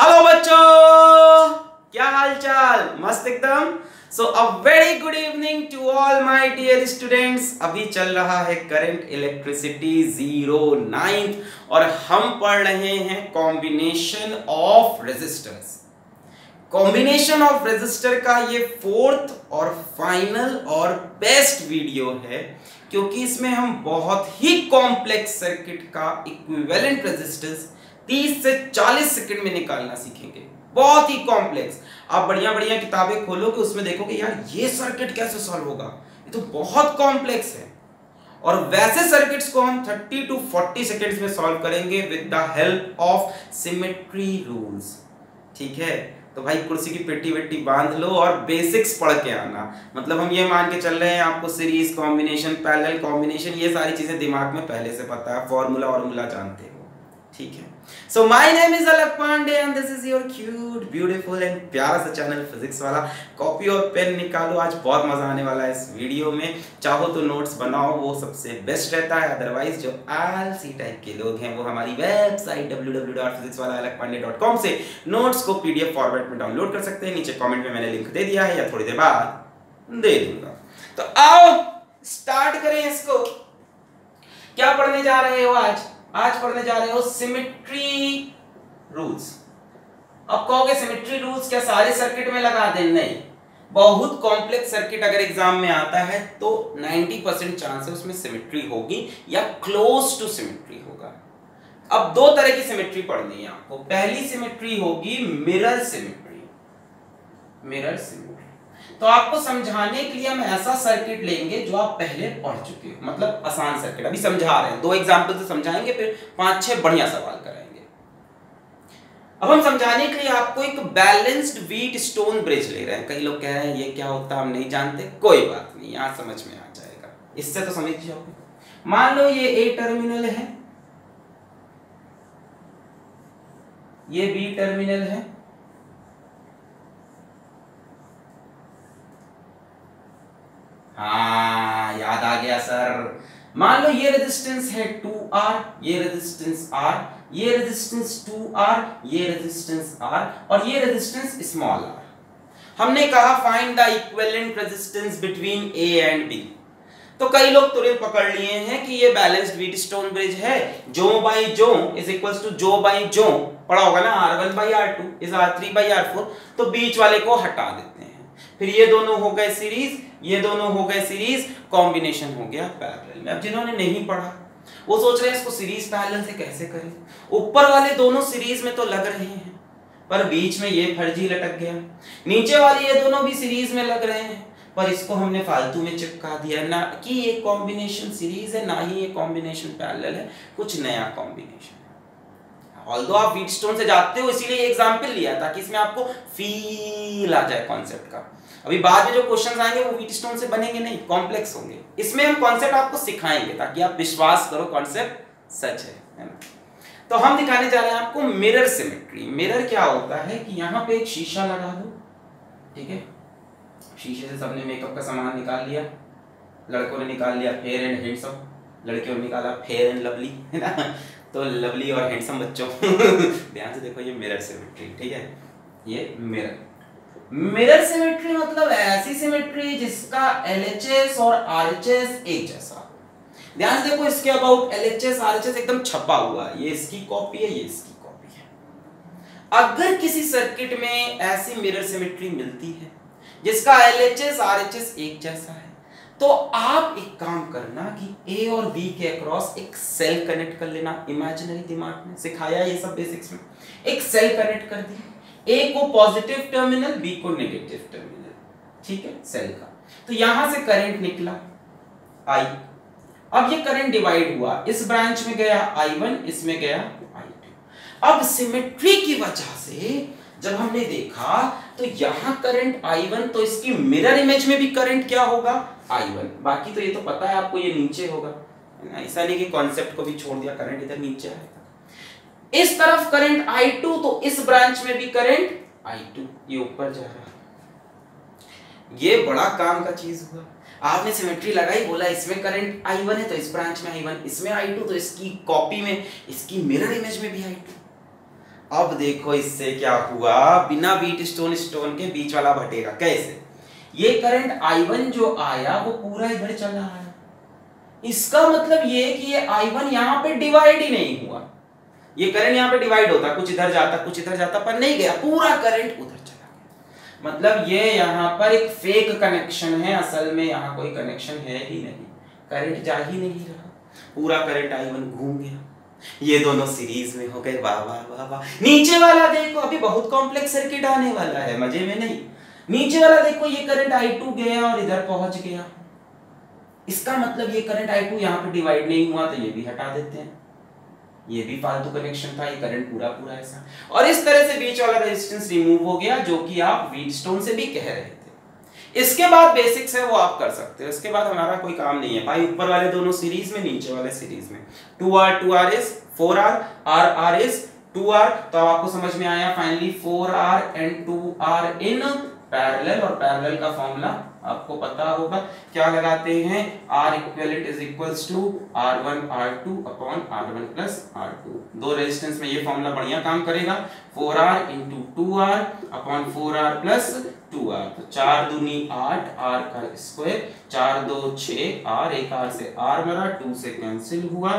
Hello बच्चों, क्या हालचाल? मस्त एकदम। So a very good evening to all my dear students. अभी चल रहा है करंट इलेक्ट्रिसिटी 09 और हम पढ़ रहे हैं कॉम्बिनेशन ऑफ रेजिस्टर का ये फोर्थ और फाइनल और बेस्ट वीडियो है, क्योंकि इसमें हम बहुत ही कॉम्प्लेक्स सर्किट का इक्विवेलेंट रेजिस्टेंस 30 से 40 सेकंड में निकालना सीखेंगे। बहुत ही कॉम्प्लेक्स। आप बढ़िया बढ़िया किताबें खोलोगे, उसमें देखोगे यार ये सर्किट कैसे सॉल्व होगा, ये तो बहुत कॉम्प्लेक्स है। और वैसे सर्किट्स को हम 30 टू 40 सेकंड्स में सॉल्व करेंगे with the help of symmetry rules. ठीक है, तो भाई कुर्सी की पेटी वेटी बांध लो और बेसिक्स पढ़ के आना। मतलब हम ये मान के चल रहे हैं आपको सीरीज कॉम्बिनेशन, पैरेलल कॉम्बिनेशन, ये सारी चीजें दिमाग में पहले से पता है, फॉर्मूला जानते हो। ठीक है, so my name is Alakh Pandey and this is your cute beautiful and प्यारा सा चैनल फिजिक्स वाला। कॉपी और पेन निकालो, आज बहुत मजा आने वाला है इस वीडियो में। चाहो तो नोट्स बनाओ, वो सबसे बेस्ट रहता है। अदरवाइज जो आलसी टाइप के लोग हैं वो हमारी वेबसाइट www.physicswalaalakpande.com से नोट्स को पीडीएफ फॉर्मेट में डाउनलोड कर सकते हैं। नीचे कॉमेंट में मैंने लिंक दे दिया है या थोड़ी देर बाद दे दूंगा। तो आओ स्टार्ट करें इसको। क्या पढ़ने जा रहे हो आज? आज पढ़ने जा रहे हो सिमेट्री रूल्स। अब कहोगे सिमेट्री रूल्स क्या सारे सर्किट में लगा दें? नहीं, बहुत कॉम्प्लेक्स सर्किट अगर एग्जाम में आता है तो 90% चांस है उसमें सिमेट्री होगी या क्लोज टू सिमेट्री होगा। अब दो तरह की सिमेट्री पढ़नी है आपको। पहली सिमेट्री होगी मिरर सिमेट्री। तो आपको समझाने के लिए हम ऐसा सर्किट लेंगे जो आप पहले पढ़ चुके हो, मतलब आसान सर्किट। अभी समझा रहे हैं, दो एग्जांपल से समझाएंगे, फिर 5-6 बढ़िया सवाल कराएंगे। अब हम समझाने के लिए आपको एक बैलेंस्ड व्हीट स्टोन ब्रिज ले रहे हैं। कई लोग कह रहे हैं ये क्या होता है, हम नहीं जानते। कोई बात नहीं, यहाँ समझ में आ जाएगा, इससे तो समझ जाओगे। मान लो ये ए टर्मिनल है, ये बी टर्मिनल है, हाँ याद आ गया सर। मान लो ये रेजिस्टेंस है 2R, ये रेजिस्टेंस R, ये रेजिस्टेंस 2R, ये रेजिस्टेंस R और ये रेजिस्टेंस स्मॉल r। हमने कहा find the equivalent resistance between A and B। तो कई लोग तुरंत पकड़ लिए हैं कि ये बैलेंस्ड व्हीटस्टोन ब्रिज है। जो बाई जो इज इक्वल्स टू जो बाई जो पड़ा होगा ना, R1 by R2 is R3 by R4। तो बीच वाले को हटा देते हैं, फिर ये दोनों हो गए सीरीज, ये दोनों हो गए सीरीज, कॉम्बिनेशन हो गया पैरेलल में। अब जिन्होंने नहीं पढ़ा वो सोच रहे हैं इसको सीरीज पैरेलल से कैसे करें। ऊपर वाले दोनों सीरीज में तो लग रहे हैं, पर बीच में ये फर्जी लटक गया। नीचे वाले ये दोनों भी सीरीज में लग रहे हैं, पर इसको हमने फालतू में चिपका दिया, ना कि ये कॉम्बिनेशन सीरीज है, ना ही ये कॉम्बिनेशन पैरेलल है, कुछ नया कॉम्बिनेशन। ऑल्दो आप व्हीटस्टोन से जाते हो, इसीलिए एग्जाम्पल लिया ताकि इसमें आपको फील आ जाए कॉन्सेप्ट का। अभी बाद में जो क्वेश्चंस आएंगे वो व्हीटस्टोन से बनेंगे नहीं, कॉम्प्लेक्स होंगे। इसमें हम कॉन्सेप्ट आपको सिखाएंगे ताकि आप विश्वास करो कॉन्सेप्ट सच है ना। तो हम दिखाने जा रहे हैं आपको मिरर सिमेट्री। मिरर क्या होता है कि यहाँ पे एक शीशा लगा दो, ठीक है, शीशे से सबने मेकअप का सामान निकाल लिया। लड़कों ने निकाल लिया फेयर एंड हैंडसम, लड़कियों ने निकाला फेयर एंड लवली, है ना। तो लवली और हैंडसम बच्चों ध्यान से देखो, ये मिरर सिमेट्री। ठीक है, ये मिरर सिमेट्री मतलब ऐसी सिमेट्री जिसका LHS और RHS एक जैसा हो। ध्यान से देखो, इसके अबाउट LHS RHS एकदम छपा हुआ है, ये इसकी कॉपी है, ये इसकी कॉपी है। अगर किसी सर्किट में ऐसी मिरर सिमेट्री मिलती है जिसका LHS RHS एक जैसा है, तो आप एक काम करना कि A और B के अक्रॉस एक सेल कनेक्ट कर लेना। इमेजिनरी दिमाग में सिखाया ये सब बेसिक्स में, एक सेल कनेक्ट कर दी, A को पॉजिटिव टर्मिनल, B को नेगेटिव टर्मिनल। ठीक है, सेल का। तो यहां से करंट निकला I। अब ये करंट डिवाइड हुआ, इस ब्रांच में गया I1, इसमें गया I2। अब सिमेट्री की वजह से जब हमने देखा तो यहां करंट I1, तो इसकी मिरर इमेज में भी करंट क्या होगा I1। बाकी तो ये तो पता है आपको, ये नीचे होगा, ऐसा नहीं कि कॉन्सेप्ट को भी छोड़ दिया, करंट इधर नीचे आएगा। इस तरफ करंट I2, तो इस ब्रांच में भी करंट I2, ये ऊपर जा रहा है। ये बड़ा काम का चीज हुआ, आपने सिमेट्री लगाई, बोला इसमें करंट I1 है तो इस ब्रांच में I1, इसमें I2 तो इसकी कॉपी में, इसकी मिरर इमेज में भी I2। अब देखो इससे क्या हुआ, बिना बीट स्टोन स्टोन के बीच वाला भटेगा कैसे। ये करंट I1 जो आया वो पूरा इधर चला आया, इसका मतलब ये कि ये I1 यहां पे डिवाइड ही नहीं हुआ। ये करंट यहां पे डिवाइड होता, कुछ इधर जाता कुछ इधर जाता, पर नहीं गया, पूरा करंट उधर चला गया। मतलब ये यहां पर एक फेक कनेक्शन है, असल में यहां कोई कनेक्शन है ही नहीं, करंट जा ही नहीं रहा, पूरा करंट I1 घूम गया। ये दोनों सीरीज में हो गए, वाह वाह वाह वाह। नीचे वाला देखो, अभी बहुत कॉम्प्लेक्स सर्किट आने वाला है, मजे में नहीं। नीचे वाला देखो, ये करंट I2 गया और इधर पहुंच गया, इसका मतलब ये करंट I2 यहाँ पे डिवाइड नहीं हुआ, तो ये भी हटा देते हैं, ये भी फालतू कनेक्शन था, ये करंट पूरा पूरा ऐसा। और इस तरह से बीच वाला रेजिस्टेंस रिमूव हो गया, जो कि आप व्हीटस्टोन से भी कह रहे थे। इसके बाद बेसिक्स है वो आप कर सकते हो, इसके बाद हमारा कोई काम नहीं है भाई। ऊपर वाले दोनों सीरीज में, नीचे वाले सीरीज में, 2R 2R is 4R, RR is 2R। तो आपको समझ में आया finally 4R and 2R in parallel, और पैरेलल का फॉर्मूला आपको पता होगा, क्या लगाते हैं, R equivalent is equals to R1 R2 upon R1 plus R2। दो रेजिस्टेंस में ये फॉर्मूला बढ़िया काम करेगा, 4R into 2R upon 4R plus 2R। तो 4 दूनी 8, R का स्क्वायर, 4 2 6 R, एक R से R मरा, 2 से कैंसिल हुआ,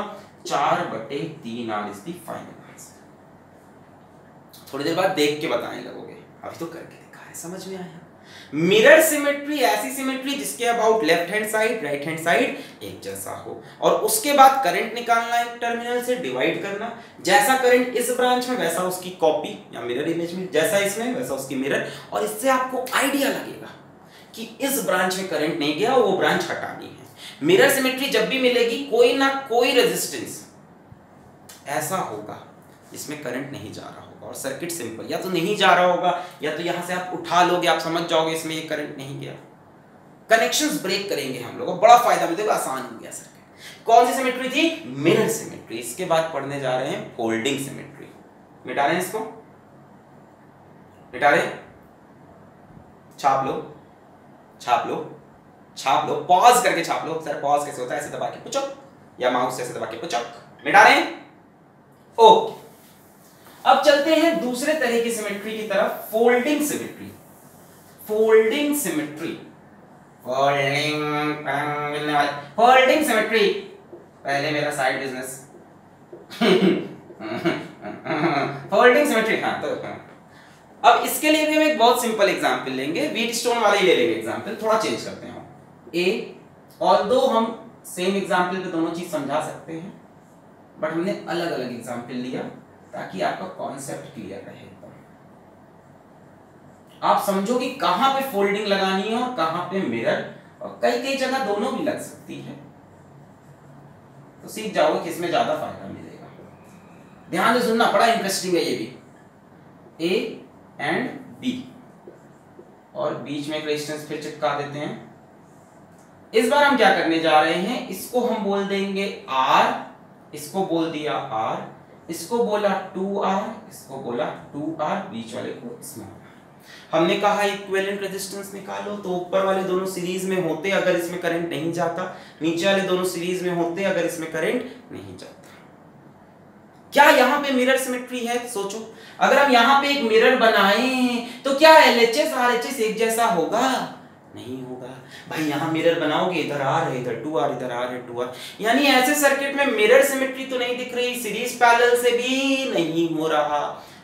4/3R is the final answer. थोड़ी देर बाद देख के बताएं लगोगे, अभी तो करके समझ में आया। मिरर सिमेट्री ऐसी सिमेट्री जिसके about left hand side right hand side एक जैसा हो, और उसके बाद करंट निकालना एक टर्मिनल से, डिवाइड करना, जैसा करंट इस ब्रांच में वैसा उसकी कॉपी या मिरर इमेज में, जैसा इसमें वैसा उसकी मिरर। और इससे आपको आइडिया लगेगा कि इस ब्रांच में करंट नहीं गया, वो ब्रांच हटानी है। मिरर सिमेट्री जब भी मिलेगी, कोई ना कोई रेजिस्टेंस ऐसा होगा इसमें करंट नहीं जा रहा होगा, और सर्किट सिंपल, या तो नहीं जा रहा होगा या तो यहाँ से आप उठा लोगे, आप समझ जाओगे इसमें ये करंट नहीं गया। कनेक्शंस ब्रेक करेंगे हम लोग, बड़ा फायदा मिलेगा, आसान हो गया सर्किट। कौन सी सिमेट्री थी, मिरर सिमेट्री। इसके बाद पढ़ने जा रहे हैं फोल्डिंग सिमेट्री। मिटा रहे हैं इसको, मिटा रहे, छाप लो छाप लो छाप लो, पॉज करके छाप लो। सर पॉज कैसे होता है, ऐसे दबा के पुचक, या माउस से ऐसे दबा के पुचक, मिटा रहे हैं। ओके, अब चलते हैं दूसरे तरह की सिमेट्री की तरफ, folding symmetry. Folding symmetry, folding symmetry, पहले मेरा साइड बिजनेस फोल्डिंग सिमेट्री। हाँ तो अब इसके लिए भी हम एक बहुत सिंपल एग्जांपल लेंगे, व्हीटस्टोन वाला ही ले लेंगे एग्जांपल, थोड़ा चेंज करते हैं हम। ए, ऑल्दो हम सेम एग्जांपल पे दोनों चीज समझा सकते हैं, बट हमने अलग अलग एग्जांपल लिया ताकि आपका कॉन्सेप्ट क्लियर रहे, आप समझो कि कहां पे फोल्डिंग लगानी है और कहां पे मिरर, और कई कई जगह दोनों भी लग सकती है, तो सीख जाओगे किसमें ज्यादा फायदा मिलेगा। ध्यान से सुनना, बड़ा इंटरेस्टिंग है ये भी। ए एंड बी, और बीच में एक रेजिस्टेंस फिर चिपका देते हैं। इस बार हम क्या करने जा रहे हैं, इसको हम बोल देंगे आर, इसको बोल दिया आर, इसको बोला 2R, इसको बोला 2R, बीच वाले को स्मॉल। हमने कहा इक्विवेलेंट रेजिस्टेंस निकालो, तो ऊपर वाले दोनों सीरीज में होते अगर इसमें करंट नहीं जाता, नीचे वाले दोनों सीरीज में होते अगर इसमें करंट नहीं जाता। क्या यहाँ पे मिरर सिमेट्री है, सोचो। अगर हम यहाँ पे एक मिरर बनाएं तो क्या LHS RHS एक जैसा होगा, नहीं होगा भाई। यहाँ मिरर बनाओगे, इधर आर है इधर 2R, इधर आर है 2R, यानी ऐसे सर्किट में मिरर सिमेट्री तो नहीं दिख रही, सीरीज पैरेलल से भी नहीं हो रहा,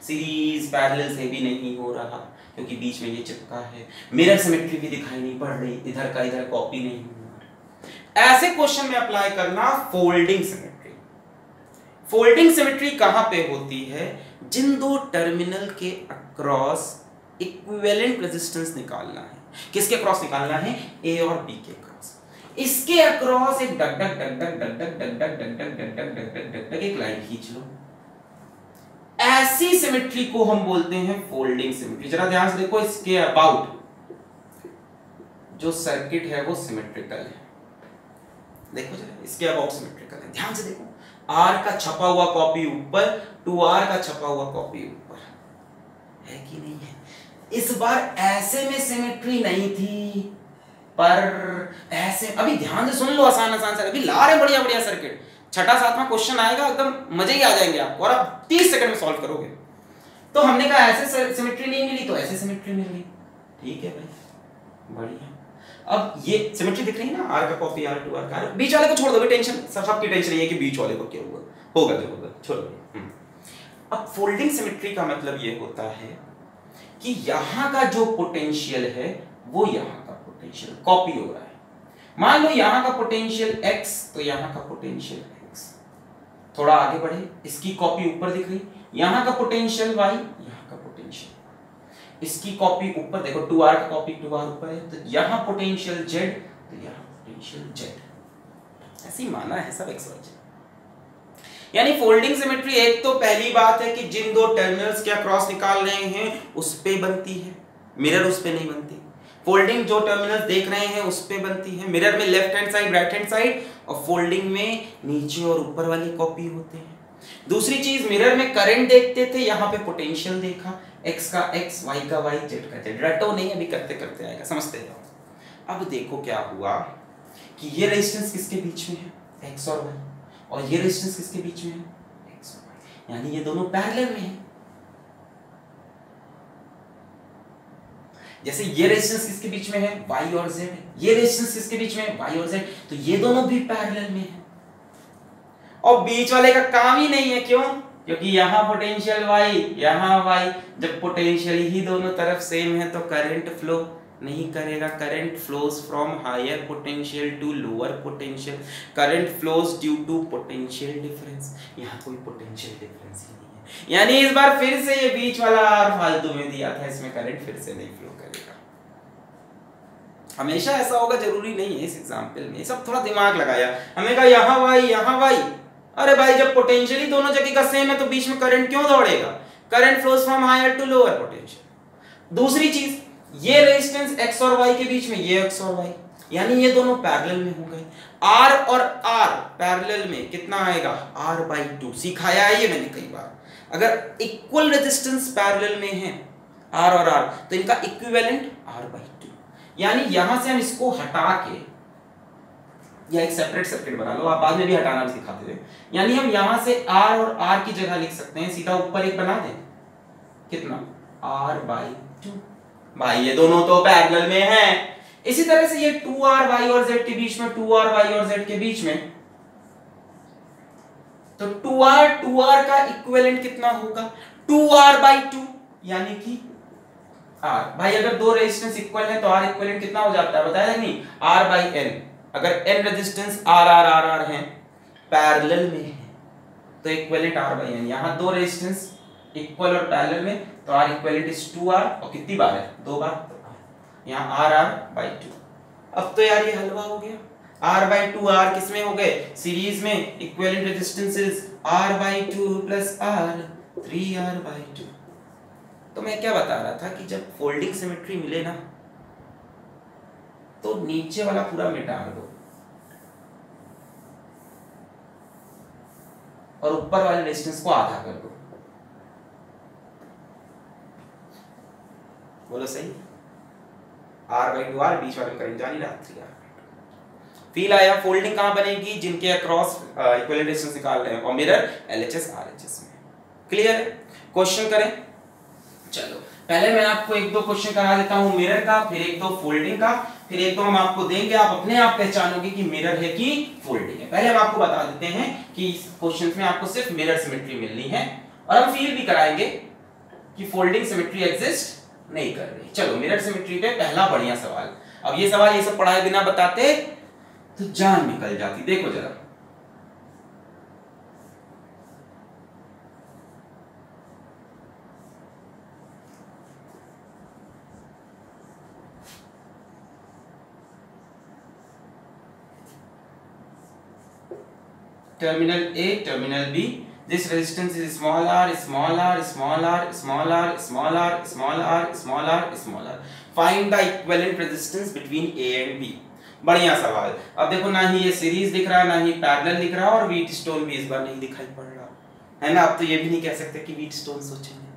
सीरीज पैरेलल से भी नहीं हो रहा क्योंकि बीच में ये चिपका है, मिरर सिमेट्री भी दिखाई नहीं पड़ रही, इधर का इधर कॉपी नहीं हो रहा। ऐसे क्वेश्चन में अप्लाई करना फोल्डिंग सिमेट्री। फोल्डिंग सिमेट्री कहाँ पे होती है, जिन दो टर्मिनल के अक्रॉस इक्विवेलेंट रेजिस्टेंस निकालना है। किसके क्रॉस निकालना है, ए और बी के क्रॉस। इसके अक्रॉस एक duck duck duck duck duck duck duck duck duck duck duck duck duck duck duck एक लाइन खींच लो। ऐसी सिमेट्री को हम बोलते हैं फोल्डिंग सिमेट्री। जरा ध्यान से देखो, इसके अबाउट जो सर्किट है वो सिमेट्रिकल है, देखो जरा, इसके अबाउट सिमेट्रिकल है। ध्यान से देखो, आर का छपा हुआ कॉपी ऊपर, 2R का छपा हुआ कॉपी ऊपर, है कि नहीं है। इस बार ऐसे में सिमेट्री नहीं थी, पर ऐसे, अभी ध्यान से सुन लो, आसान आसान सर, अभी ला रहे बढ़िया बढ़िया सर्किट, 6वां 7वां क्वेश्चन आएगा, एकदम मजे ही आ जाएंगे आपको, और आप 30 सेकंड में सॉल्व करोगे। तो हमने कहा ऐसे सिमेट्री नहीं मिली तो ऐसे सिमेट्री मिल गई। ठीक है भाई, बढ़िया। अब ये सिमेट्री दिख रही है ना, R का कॉपी R2 का, बीच वाले को छोड़ दो, टेंशन सबकी टेंशन ये है कि बीच वाले को क्या हुआ, होगा जो होगा, छोड़ो। अब फोल्डिंग सिमेट्री का मतलब ये होता है कि यहाँ का जो पोटेंशियल है वो यहाँ का पोटेंशियल कॉपी हो रहा है। मान लो यहाँ का पोटेंशियल x तो यहाँ का पोटेंशियल x, थोड़ा आगे बढ़े, इसकी कॉपी ऊपर दिख रही, यहाँ का पोटेंशियल y, यहाँ का पोटेंशियल, इसकी कॉपी ऊपर देखो 2r का कॉपी 2r ऊपर है, तो यहाँ पोटेंशियल z तो यहाँ पोटेंशियल z, ऐसे ही माना है सब x y। यानी फोल्डिंग सिमेट्री एक तो पहली बात है कि जिन दो टर्मिनल्स क्या क्रॉस निकाल रहे हैं उस पे बनती है, मिरर उस पे नहीं बनती। फोल्डिंग जो टर्मिनल्स देख रहे हैं उस पे बनती है, मिरर में left hand side right hand side, और फोल्डिंग में नीचे और ऊपर वाली कॉपी होते हैं। दूसरी चीज, मिरर में करंट देखते थे, यहाँ पे पोटेंशियल देखा, एक्स का एक्स, वाई का वाई, जेड का जेड। रटो नहीं, अभी करते करते आएगा, समझते जाओ। अब देखो क्या हुआ कि ये रेजिस्टेंस किसके बीच में है, एक्स और वाई, और ये रेजिस्टेंस किसके बीच में है, एक्स और वाई, यानी ये दोनों पैरेलल में हैं। जैसे ये रेजिस्टेंस किसके बीच में है, वाई और जेड है, ये रेजिस्टेंस किसके बीच में है, वाई और जेड, तो ये दोनों भी पैरेलल में हैं। और बीच वाले का काम ही नहीं है, क्यों? क्योंकि यहाँ पोटेंशियल वाई, यहाँ वाई, जब पोटेंशियल ही दोनों तरफ सेम है तो करंट फ्लो नहीं करेगा। Current flows from higher potential to lower potential, current flows due to potential difference, यहाँ कोई पोटेंशियल डिफरेंस ही नहीं है। यानी इस बार फिर से ये बीच वाला आर फालतू में दिया था, इसमें करंट फिर से नहीं फ्लो करेगा। हमेशा ऐसा होगा जरूरी नहीं है। इस एग्जाम्पल में सब थोड़ा दिमाग लगाया, हमें कहा यहाँ वाई यहाँ वाई, अरे भाई जब पोटेंशियल ही दोनों जगह का सेम है तो बीच में करंट क्यों दौड़ेगा। Current flows from higher to lower potential. दूसरी चीज, ये रेजिस्टेंस x और y के बीच में, ये x और y, यानी ये दोनों पैरेलल में हो गए। r और r पैरेलल में कितना आएगा, r/2। सिखाया है ये मैंने कई बार, अगर इक्वल रेजिस्टेंस पैरेलल में है r और r तो इनका इक्विवेलेंट r/2। यानी यहां से हम इसको हटा के या एक सेपरेट सर्किट बना लो, आप बाद में भी हटाना भी सिखाते थे। यानी हम यहां से r और r की जगह लिख सकते हैं, सीधा ऊपर एक बना दें, कितना r/2। भाई ये दोनों तो पैरेलल में हैं। इसी तरह से ये 2r y और z के बीच में, 2r y और z के बीच में, तो 2r का इक्विवेलेंट कितना होगा, 2r/2, यानी कि r। भाई अगर दो रेजिस्टेंस इक्वल है तो r इक्विवेलेंट कितना हो जाता है, बताया नहीं, r/n। अगर n रेजिस्टेंस r हैं, पैरेलल में हैं, तो इक्विवेलेंट r/n। यहां दो रेजिस्टेंस इक्वल और पैरेलल में तो r इक्वलेंट इज 2r, और कितनी बार है, दो बार, यहाँ r/2। अब तो यार ये हलवा हो गया, r/2 r किसमें हो गए, सीरीज में। Equivalent resistances r/2 plus r, 3r/2। तो मैं क्या बता रहा था कि जब फोल्डिंग सिमेट्री मिले ना तो नीचे वाला पूरा मिटा दो और ऊपर वाले रेजिस्टेंस को आधा कर दो, बोलो सही। r/2 बीच वाले में करंट जा नहीं रहा, 3r। फील आया? फोल्डिंग कहां बनेगी, जिनके अक्रॉस इक्विवेलेंट रेजिस्टेंस निकाल रहे हैं, और मिरर LHS RHS में। क्लियर है? क्वेश्चन करें। चलो पहले मैं आपको एक दो क्वेश्चन करा देता हूं, मिरर का, फिर एक दो फोल्डिंग का, फिर एक दो हम आपको देंगे, आप अपने आप पहचानोगे कि मिरर है कि फोल्डिंग है। पहले हम आपको बता देते हैं कि इस क्वेश्चन में आपको सिर्फ मिरर सिमेट्री मिलनी है, और हम फील भी कराएंगे कि फोल्डिंग सिमेट्री एग्जिस्ट नहीं कर रही। चलो मिरर सिमेट्री पे पहला बढ़िया सवाल। अब ये सवाल ये सब पढ़ाए बिना बताते तो जान निकल जाती। देखो जरा, terminal A terminal B, this resistance is small r small r small r small r small r small r small r small r, find the equivalent resistance between a and b। बढ़िया सवाल। अब देखो ना ही ये series दिख रहा है, ना ही पैरेलल दिख रहा है, और व्हीट स्टोन भी इस बार नहीं दिखाई पड़ रहा है ना। आप तो ये भी नहीं कह सकते कि व्हीट स्टोन सोचेंगे।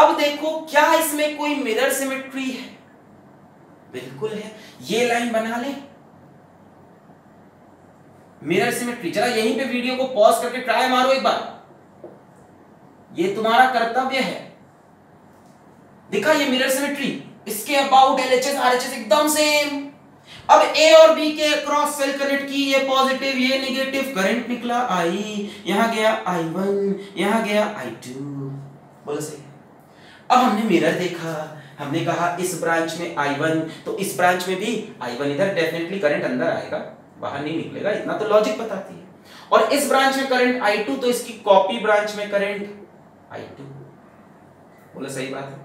अब देखो क्या इसमें कोई मिरर सिमेट्री है? बिल्कुल है। ये लाइन बना ले, मिरर सिमेट्री। जरा यहीं पे वीडियो को पॉज करके ट्राई मारो एक बार, ये तुम्हारा कर्तव्य है। देखा ये मिरर सिमेट्री, इसके अबाउट LHS RHS एकदम सेम। अब A और B के क्रॉस सेल कनेक्ट की, ये पॉजिटिव ये नेगेटिव, करंट निकला I, यहां गया I1, यहां गया I2। बोलो सही। अब हमने मिरर देखा, हमने कहा इस ब्रांच में I1 तो इस ब्रांच में भी I1, इधर डेफिनेटली करंट अंदर आएगा, बाहर नहीं निकलेगा, इतना तो लॉजिक बताती है। और इस ब्रांच में करंट I2 तो इसकी कॉपी ब्रांच में करंट I2। बोला सही बात है,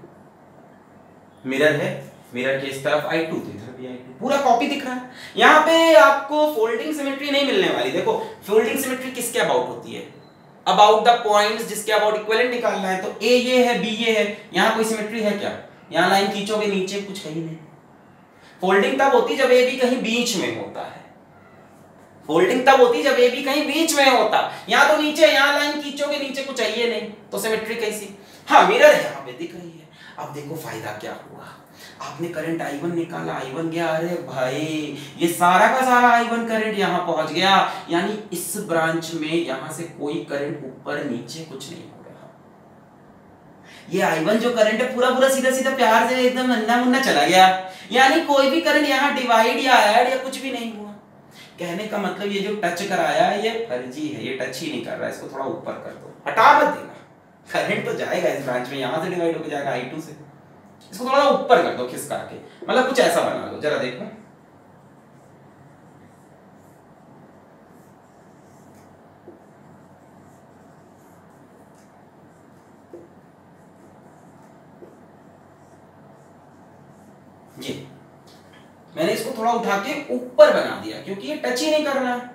मिरर है, मिरर के इस तरफ I2 तो इधर भी I2, पूरा कॉपी दिख रहा है। यहाँ पे आपको फोल्डिंग सिमेट्री नहीं मिलने वाली। देखो फोल्डिंग सिमेट्री किसके अबाउट होती है, अबाउट द पॉइंट्स जिसके अबाउट इक्विवेलेंट निकालना है। तो A ये है, B ये है, यहाँ कोई सिमेट्री है क्या? यहाँ लाइन खींचोगे नीचे कुछ कहीं नहीं। फोल्डिंग तब होती जब A B कहीं बीच में होता है, फोल्डिंग तब होती जब A B कहीं बीच में होता, यहाँ तो नीचे, यहाँ लाइन खींचोगे नीचे कुछ चाहिए नहीं, तो सिमेट्री कैसी? हाँ मिरर है, यहाँ पे दिख रही है। अब देखो फायदा क्या हुआ, आपने करंट I1 निकाला, I1 गया, अरे भाई ये सारा का सारा I1 करंट यहाँ पहुंच गया, यानी इस ब्रांच में यहाँ से कोई करंट ऊपर नीचे कुछ नहीं हो रहा। ये I1 जो करंट है पूरा पूरा सीधा सीधा प्यार से एकदम नन्ना मुन्ना चला गया, यानी कोई भी करंट यहाँ डिवाइड या ऐड या कुछ भी नहीं हुआ। कहने का मतलब ये जो टच कराया ये फर्जी है, ये टच ही नहीं कर रहा, इसको थोड़ा ऊपर कर दो, हटा मत देना, करंट तो जाएगा इस ब्रांच में, यहाँ से डिवाइड होकर जाएगा I2 से, इसको थोड़ा ऊपर कर दो खिसका के, मतलब कुछ ऐसा बना दो। जरा देखो ये मैंने इसको थोड़ा उठा के ऊपर बना दिया क्योंकि ये टच ही नहीं कर रहा है।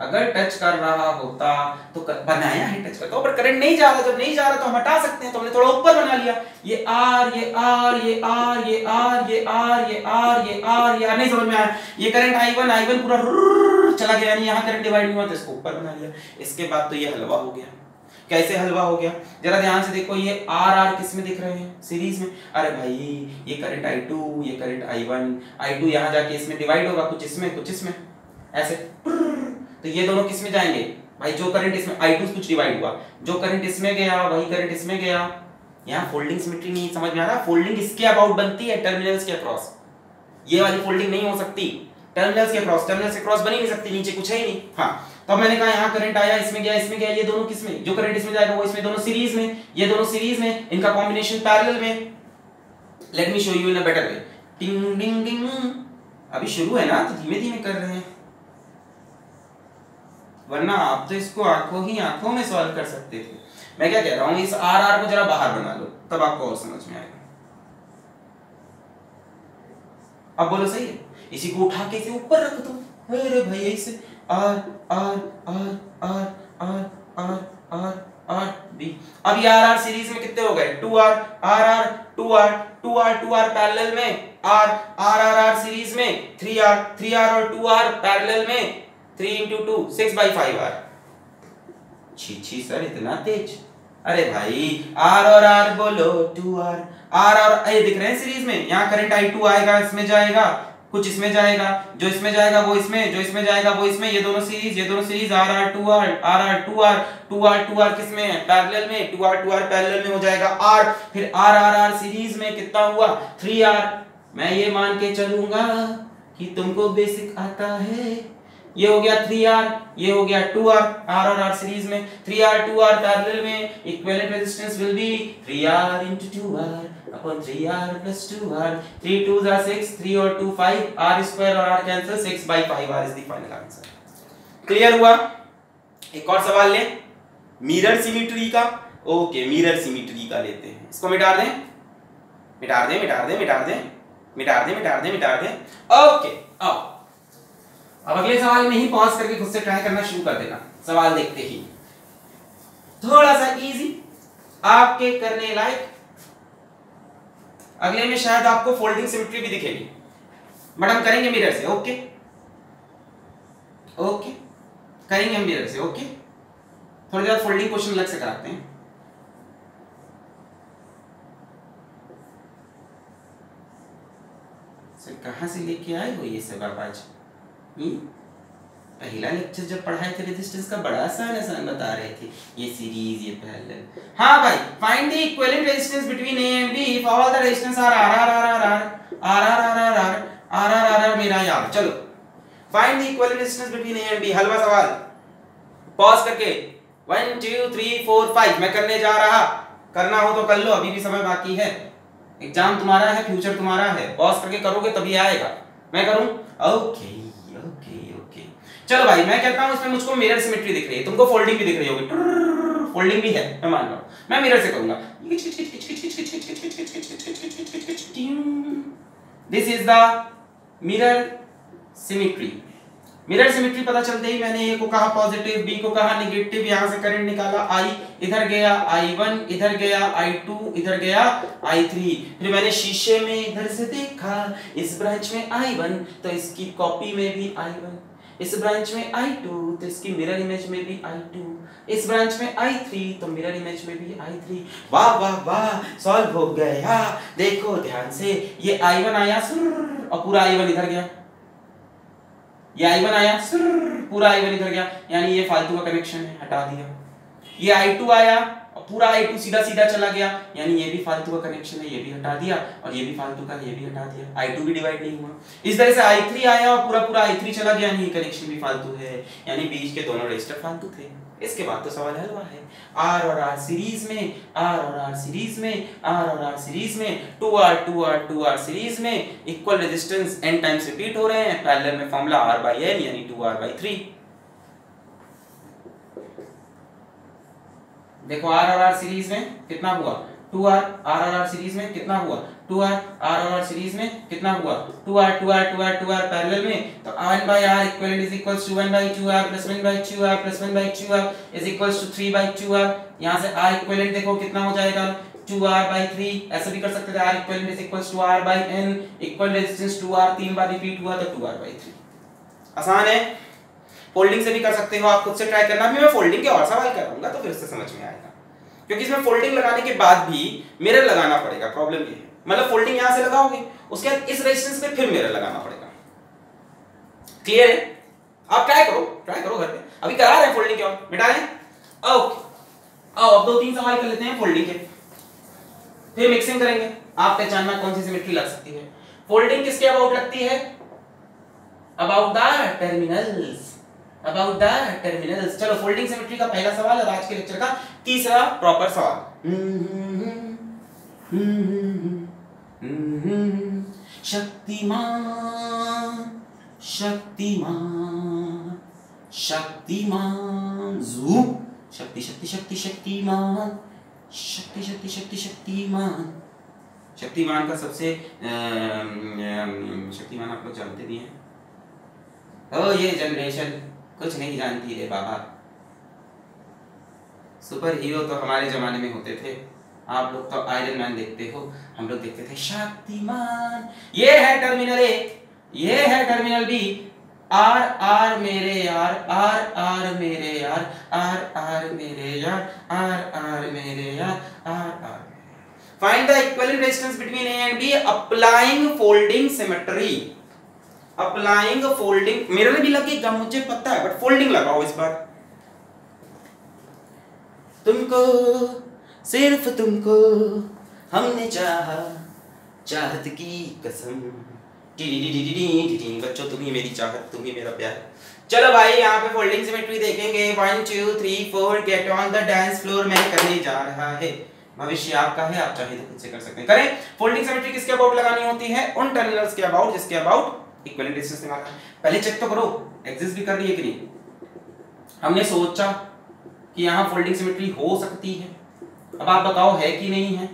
अगर टच कर रहा होता तो बनाया ही टच करता, पर करंट नहीं जा रहा, जब नहीं जा रहा तो हम हटा सकते हैं, तो हमने थोड़ा ऊपर बना लिया। ये आर ये आर ये आर ये आर ये आर ये आर ये आर ये आर, नहीं समझ में आया, ये करंट I1 I1 पूरा चला गया, यानी यहाँ करंट डिवाइड नहीं हुआ तो इसको ऊपर बना लिया। इसके बाद तो ये हलवा हो गया। कैसे हलवा हो गया, जरा ध्यान से देखो, ये आर आर किस में दिख रहे हैं सीरीज में। अरे भाई ये करंट I2 ये करंट I1, I2 यहाँ जाके इसमें डिवाइड होगा, कुछ इसमें ऐसे, तो ये दोनों किस में जाएंगे भाई, जो करंट इसमें I2 कुछ डिवाइड हुआ, जो करंट इसमें गया वही करंट इसमें गया। यहाँ फोल्डिंग सिमेट्री नहीं समझ में आ रहा, फोल्डिंग इसके अबाउट बनती है टर्मिनल्स के क्रॉस, ये वाली फोल्डिंग नहीं हो सकती, टर्मिनल्स के क्रॉस, टर्मिनल्स के क्रॉस बनी नहीं सकती, नीचे कुछ है ही नहीं। हाँ तो मैंने कहा यहाँ करंट आया, इसमें गया, इसमें गया, ये दोनों किसमें, जो करंट इसमें जाएगा वो इसमें, दोनों सीरीज में, ये दोनों सीरीज में, इनका कॉम्बिनेशन पैरेलल में। Let me show you in a better way. टिंग डिंग डिंग, अभी शुरू है ना तो धीमे धीमे कर रहे हैं, वरना आप तो इसको आंखों ही आंखों में सॉल्व कर सकते थे। मैं क्या कह रहा हूं, इस आर आर को जरा बाहर बना लो, तब आपको और समझ में आएगा। अब बोलो सही है, इसी को उठा के ऊपर रख दो, अरे भाई ऐसे R R R R R R R R B. अब ये आर आर सीरीज में कितने हो गए, 2R R R 2R 2R 2R parallel में, R R R R series में, 3R 3R और 2R पैरेलल में, 3 × 2 6/5R। छी सर इतना तेज, अरे भाई आर और आर बोलो 2R आर और ये दिख रहे हैं सीरीज में। यहाँ करंट I2 आएगा, इसमें जाएगा, कुछ इसमें जाएगा, जो इसमें जाएगा वो इसमें, जो इसमें जाएगा वो इसमें, ये दोनों सीरीज, ये दोनों series R R 2R R R 2R 2R 2R किसमें है, पैरेलल में, 2R 2R पैरेलल में हो जाएगा R, फिर आर आर आर सीरीज में कितना हुआ 3R। मैं ये मान के चलूंगा कि तुमको बेसिक आता है, ये हो गया 3R, ये हो गया 2R, R और R सीरीज में, 3R 2R पैरेलल में, equivalent resistance will B 3R × 2R / 3R + 2R, 3 × 2 = 6, 3 और 2 = 5, R² और R कैंसिल, 6/5R is the final answer. Clear हुआ? एक और सवाल लें मिरर सिमेट्री का। ओके मिरर सिमेट्री का लेते हैं, इसको मिटा दें मिटा दें मिटा दें मिटा दें मिटा दें मिटा दें मिटा दें। ओके आओ अब अगले सवाल में ही पॉज करके खुद से ट्राई करना शुरू कर देना, सवाल देखते ही थोड़ा सा इजी आपके करने लायक। अगले में शायद आपको फोल्डिंग सिमेट्री भी दिखेगी, बट हम करेंगे मिरर से। ओके ओके करेंगे हम मिरर से। ओके थोड़ी देर फोल्डिंग क्वेश्चन अलग से कराते हैं। सर कहां से लेके आए हो ये सब आप आज? पहला लेक्चर जब पढ़ाए थे रेजिस्टेंस का, बड़ा आसान आसान बता रहे थे, ये सीरीज ये पैरेलल। हां भाई, find the equivalent resistance between A and B if all the resistance are R R R R R R R R R R. मेरा यार चलो, find the equivalent resistance between A and B. हलवा सवाल pause करके 1 2 3 4 5 मैं करने जा रहा, करना हो तो कर लो, अभी भी समय बाकी है, एग्जाम तुम्हारा है, फ्यूचर तुम्हारा है, पॉज करके करोगे तभी आएगा। मैं करूं? Okay okay okay. चलो भाई मैं कहता हूं, इसमें मुझको मिरर सिमेट्री दिख रही है, तुमको फोल्डिंग भी दिख रही होगी, फोल्डिंग भी है मैं मान रहा हूं, मैं मिरर से करूंगा। This is the mirror symmetry. Mirror symmetry पता चलते ही मैंने ए को कहा पॉजिटिव, बी को कहा नेगेटिव, यहां से करंट निकाला I, इधर गया I1, इधर गया I2, इधर गया I3, फिर मैंने शीशे में इधर से देखा, इस ब्रांच में I1 तो इसकी कॉपी में भी I1, इस ब्रांच में I2 तो इसकी मिरर इमेज में भी I2, इस ब्रांच में I3 तो मिरर इमेज में भी I3। वाह वाह वाह, सॉल्व हो गया। देखो ध्यान से, ये I1 आया और पूरा I1 इधर गया, ये I1 आया पूरा I1 इधर गया, यानी ये फालतू का कनेक्शन है, हटा दिया। ये I2 आया और पूरा I2 सीधा सीधा चला गया, यानी ये भी फालतू का कनेक्शन है, ये भी हटा दिया, और ये भी फालतू का, ये भी हटा दिया, I2 भी डिवाइड नहीं हुआ। इस तरह से I3 आया और पूरा पूरा I3 चला गया, यानी ये कनेक्शन भी फालतू है, यानी बीच के दोनों रजिस्टर फालतू थे। इसके बाद तो सवाल हल हुआ है, आर और आर सीरीज में, आर और आर सीरीज में, आर और आर सीरीज में, two R two R two R series में equal resistance n times repeat हो रहे हैं। पैरेलल में फार्मूला r by n यानी 2r/3। देखो आर और आर सीरीज में कितना हुआ 2r, आर और आर सीरीज में कितना हुआ 2r, आर और आर सीरीज में कितना हुआ 2r, 2r 2r 2r parallel में, तो r/r equals to 1/2r plus 1/2r plus 1/2r equals to 3/2r। यहां से r equivalent देखो कितना हो जाएगा 2r/3। ऐसे भी कर सकते थे, r equivalent equals to r/n, equal resistance 2r 3 बार रिपीट हुआ तो 2r/3। आसान है, फोल्डिंग से भी कर सकते हो, आप खुद से ट्राई करना। अभी मैं फोल्डिंग के और सवाल कराऊंगा तो फिर उससे समझ में आएगा, क्योंकि इसमें फोल्डिंग लगाने के बाद भी मिरर लगाना पड़ेगा। प्रॉब्लम ये है, मतलब फोल्डिंग यहां से लगाओगे, उसके बाद इस रेजिस्टेंस पे फिर मिरर लगाना पड़ेगा। क्लियर है? आप ट्राई करो घर पे, अभी करा रहे हैं फोल्डिंग के और मिटा रहे हैं। ओके, आओ अब 2-3 सवाल कर लेते हैं फोल्डिंग के, फिर मिक्सिंग करेंगे। आप पहचानना कौन सी सिमेट्री लग सकती है। फोल्डिंग किसके अबाउट लगती है? About the terminals, about the terminals. चलो फोल्डिंग सिमेट्री का पहला सवाल और आज के लेक्चर का तीसरा प्रॉपर सवाल। शक्तिमान शक्तिमान शक्तिमान, जू शक्ति शक्ति शक्ति शक्तिमान, शक्ति शक्ति शक्ति शक्तिमान। शक्तिमान का सबसे शक्तिमान आप लोग जानते भी हैं। ओ ये जनरेशन कुछ नहीं जानती है बाबा। सुपर हीरो तो हमारे जमाने में होते थे, आप लोग तो आयरन मैन देखते हो, हम लोग देखते थे शक्तिमान। ये है टर्मिनल ए, ये है टर्मिनल बी। आर आर मेरे यार, आर आर मेरे यार, आर आर मेरे यार, आर आर मेरे यार, R R. Find the equivalent resistance between A and B applying folding symmetry. Applying folding, mirror भी लगेगा मुझे पता है, बट फोल्डिंग लगाओ इस बार। तुमको सिर्फ तुमको हमने चाहा, चाहत की कसम D D D D D D. बच्चों तुम ही मेरी चाहत, तुम ही मेरा प्यार। चलो भाई यहाँ पे फोल्डिंग सिमेट्री देखेंगे। 1 2 3 4 get on the dance floor. मैं करने जा रहा है, भविष्य आपका है, आप चाहे तो खुद से कर सकते हैं। करें। फोल्डिंग सिमेट्री किसके अबाउट लगानी होती है? उन टर्मिनल्स के अबाउट जिसके अबाउट इक्विवेलेंट रेजिस्टेंस निकालना है। पहले चेक तो करो एग्जिस्ट भी कर रही है कि नहीं। हमने सोचा कि यहाँ फोल्डिंग सिमेट्री हो सकती है, अब आप बताओ है कि नहीं है?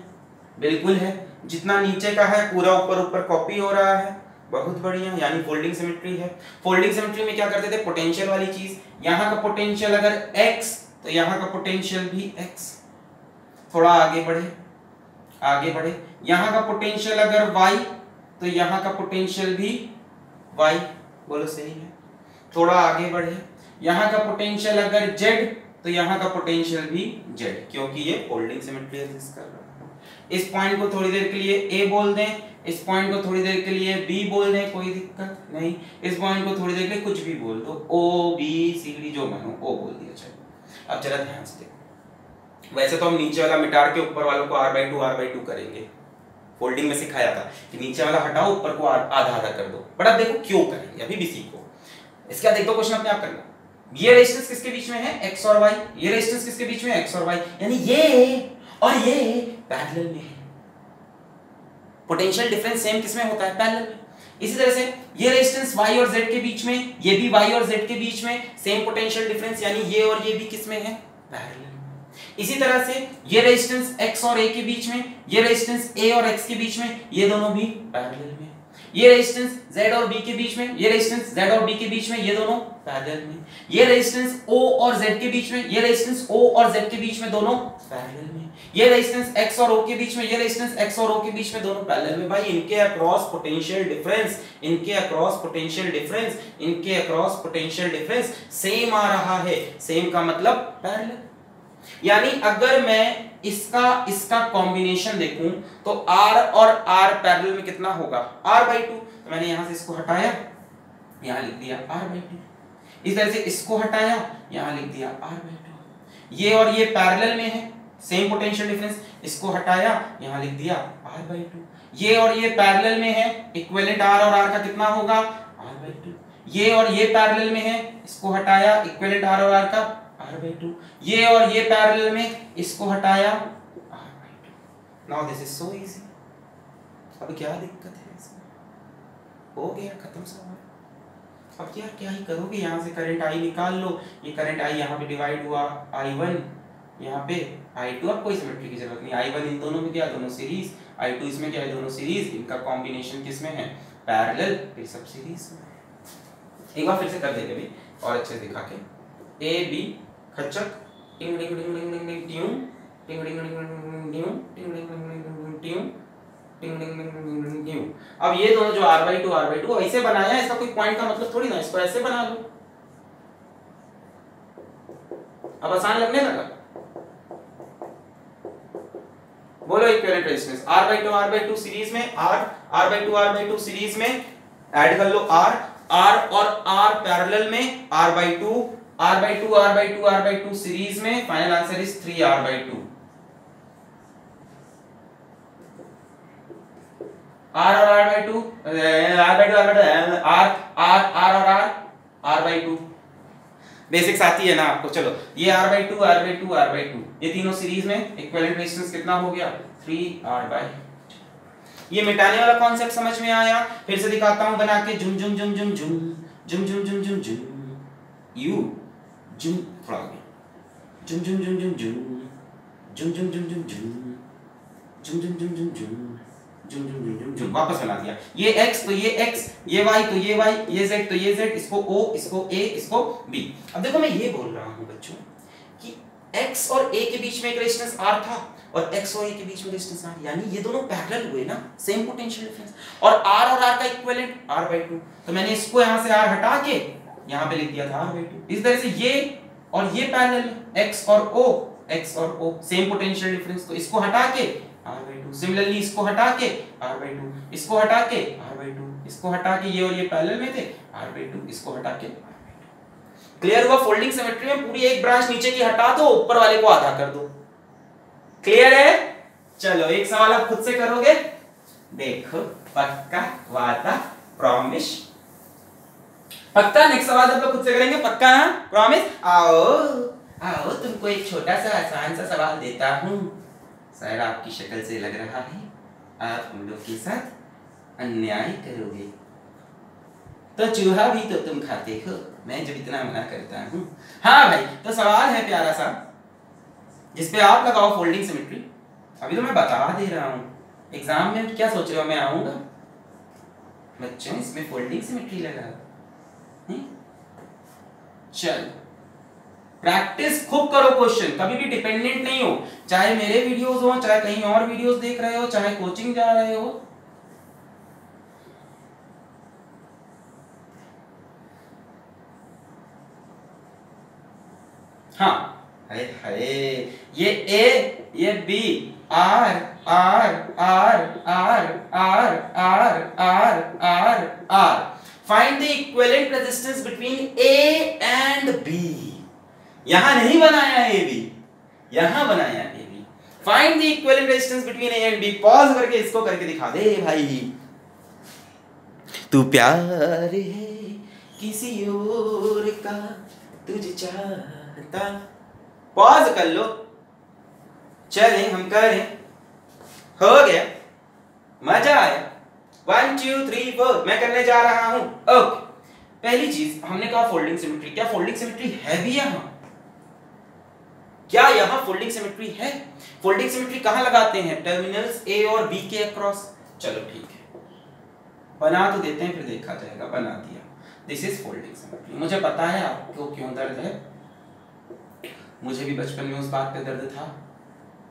बिल्कुल है, जितना नीचे का है पूरा ऊपर ऊपर कॉपी हो रहा है। बहुत बढ़िया, यानी फोल्डिंग सिमेट्री है। फोल्डिंग सिमेट्री में क्या करते थे? पोटेंशियल वाली चीज, यहाँ का पोटेंशियल अगर x तो यहाँ का पोटेंशियल भी x। थोड़ा आगे बढ़े आगे बढ़े, यहाँ का पोटेंशियल अगर y तो यहाँ का पोटेंशियल भी y। बोलो सही है। थोड़ा आगे बढ़े, यहाँ का पोटेंशियल अगर z तो यहाँ का पोटेंशियल भी z, क्योंकि ये फोल्डिंग सिमेट्री एग्जिस्ट कर रहा है। इस पॉइंट को थोड़ी देर के लिए ए बोल दें, इस पॉइंट को थोड़ी देर के लिए बी बोल दें, कोई दिक्कत नहीं। इस पॉइंट को थोड़ी देर के लिए कुछ भी बोल दो, ओ बी सी डी जो मानो ओ बोल दिया चलो। अब जरा ध्यान से देखो, वैसे तो हम नीचे वाला मिटा के ऊपर वालों को r/2 करेंगे, फोल्डिंग में सिखाया था कि नीचे वाला हटाओ ऊपर को आधा आधा कर दो, बट अब देखो क्यों करेंगे, अभी भी सीखो। इसके बाद देखो क्वेश्चन अपने आप करना, ये रेजिस्टेंस किसके बीच में है x और y, ये रेजिस्टेंस किसके बीच में है x और y, यानी ये और ये पैरेलल में है। पोटेंशियल डिफरेंस सेम किसमें होता है, पैरेलल में। इसी तरह से ये रेजिस्टेंस y और z के बीच में, ये भी y और z के बीच में सेम पोटेंशियल डिफरेंस, यानी ये और ये भी किसमें है, पैरेलल। इसी तरह से ये रेजिस्टेंस x और a के बीच में, ये रेजिस्टेंस a और x के बीच में, ये दोनों भी पैरेलल में। ये रेजिस्टेंस Z और B के बीच में, ये रेजिस्टेंस Z और B के बीच में, ये दोनों पैरेलल में। ये रेजिस्टेंस O और Z के बीच में, ये रेजिस्टेंस O और Z के बीच में, दोनों पैरेलल में। ये रेजिस्टेंस X और O के बीच में, ये रेजिस्टेंस X और O के बीच में, दोनों पैरेलल में। भाई इनके अक्रॉस पोटेंशियल डिफरेंस, इनके अक्रॉस पोटेंशियल डिफरेंस, इनके अक्रॉस पोटेंशियल डिफरेंस सेम आ रहा है। सेम का मतलब पैरेलल, यानी अगर मैं इसका कॉम्बिनेशन देखूं तो r और r पैरेलल में कितना होगा, r/2। तो मैंने यहां से इसको हटाया, यहां लिख दिया r/2। इस तरह से इसको हटाया, यहां लिख दिया r/2। ये और ये पैरेलल में है, सेम पोटेंशियल डिफरेंस। इसको हटाया, यहां लिख दिया r/2। ये और ये पैरेलल में है, इक्विवेलेंट r और r का कितना होगा, r/2। ये और ये पैरेलल में है, इसको हटाया, इक्विवेलेंट r और r का r/2। ये और ये पैरेलल में, इसको हटाया r/2। Now this is so easy. अब क्या दिक्कत है इसमें, हो गया खत्म सवाल। अब यार क्या ही करोगे, यहाँ से करंट I निकाल लो, ये करंट I यहाँ पे डिवाइड हुआ I1, यहाँ पे I2। अब कोई सिमेट्री की जरूरत नहीं, I1 इन दोनों में क्या, दोनों सीरीज, I2 इसमें क्या है, दोनों सीरीज। इनका कॉम्बिनेशन किसमें है, पैरेलल, फिर सब सीरीज में। एक बार फिर से कर देंगे भी और अच्छे से दिखा के, ए बी खचक टिंग टिंग टिंग टिंग टिंग ट्यून टिंग टिंग टिंग टिंग ट्यून टिंग टिंग टिंग ट्यून टिंग टिंग टिंग ट्यून। अब ये दोनों जो r/2 ऐसे बनाया, इसका कोई पॉइंट का मतलब थोड़ी ना, इसको ऐसे बना लो। अब आसान लगने लगा, बोलो इक्विवेलेंट रेजिस्टेंस r/2 सीरीज में, r/2 सीरीज में ऐड कर लो r और r पैरेलल में, r/2 सीरीज में। Final answer is 3r/2। r/2 basics आती है ना आपको। चलो ये r/2 ये तीनों सीरीज में, इक्विवेलेंट रेजिस्टेंस कितना हो गया, 3r/2। ये मिटाने वाला कॉन्सेप्ट समझ में आया। फिर से दिखाता हूं बना के, झुम झुम झुम झुम झुम झुम झुम झुम झुम झुम यू झुम झुम झुम झुम झुम झुम झुम झुम झुम झुम झुम झुम झुम झुम झुम। वापस बना दिया, ये x तो ये x, ये y तो ये y, ये z तो ये z, इसको o, इसको a, इसको b। अब देखो मैं ये बोल रहा हूं बच्चों कि x और a के बीच में एक रेजिस्टेंस r था और x और a के बीच में रेजिस्टेंस r, यानी ये दोनों पैरेलल हुए ना, सेम पोटेंशियल डिफरेंस, और r का इक्विवेलेंट r/2। तो मैंने इसको यहां से r हटा के यहाँ पे लिख दिया था r/2। इस तरह से ये और ये पैरेलल, x और o सेम पोटेंशियल डिफरेंस, तो इसको हटा के r/2। सिमिलरली इसको हटा के r/2, इसको हटा के r/2, इसको हटा के ये और ये पैरेलल में थे r/2, इसको हटा के r/2। क्लियर हुआ, फोल्डिंग सिमेट्री में पूरी एक ब्रांच नीचे की हटा दो, ऊपर वाले को आधा कर दो। क्लियर है, चलो एक सवाल आप खुद से करोगे, देखो पक्का वादा प्रॉमिस पक्का। नेक्स्ट सवाल आप लोग खुद से करेंगे, पक्का ना, प्रॉमिस। आओ आओ तुमको एक छोटा सा आसान सा सवाल देता हूँ, शायद आपकी शक्ल से लग रहा है आप हम लोग के साथ अन्याय करोगे। तो चूहा भी तो तुम खाते हो, मैं जब इतना मना करता हूँ। हाँ भाई, तो सवाल है प्यारा सा, जिसपे आप लगाओ फोल्डिंग सिमेट्री। अभी तो मैं बता दे रहा हूँ, एग्जाम में क्या सोच रहे हो मैं आऊंगा बच्चों, इसमें फोल्डिंग सिमेट्री लगा। चलो प्रैक्टिस खूब करो, क्वेश्चन कभी भी डिपेंडेंट नहीं हो, चाहे मेरे वीडियोस हो, चाहे कहीं और वीडियोस देख रहे हो, चाहे कोचिंग जा रहे हो। हाँ हाय हाय, ये ए ये B, R R R R R R R R R. Find the equivalent resistance between A and B. यहां नहीं बनाया ए बी, यहां बनाया A B. Find the equivalent resistance between A and B. Pause करके इसको करके दिखा दे भाई। तू प्यार है किसी और का, तुझे चाहता। पॉज कर लो। चले हम करें, हो गया, मजा आया। 1 2 3 4 मैं करने जा रहा हूं। ओके, पहली चीज हमने कहा फोल्डिंग सिमेट्री। क्या फोल्डिंग सिमेट्री है भी यहां? क्या यहां फोल्डिंग सिमेट्री है? फोल्डिंग सिमेट्री कहां लगाते हैं? टर्मिनल्स ए और बी के अक्रॉस। चलो ठीक है, बना तो देते हैं, फिर देखा जाएगा। बना दिया। This is folding symmetry. मुझे पता है आपको क्यों दर्द है, मुझे भी बचपन में उस बात पे दर्द था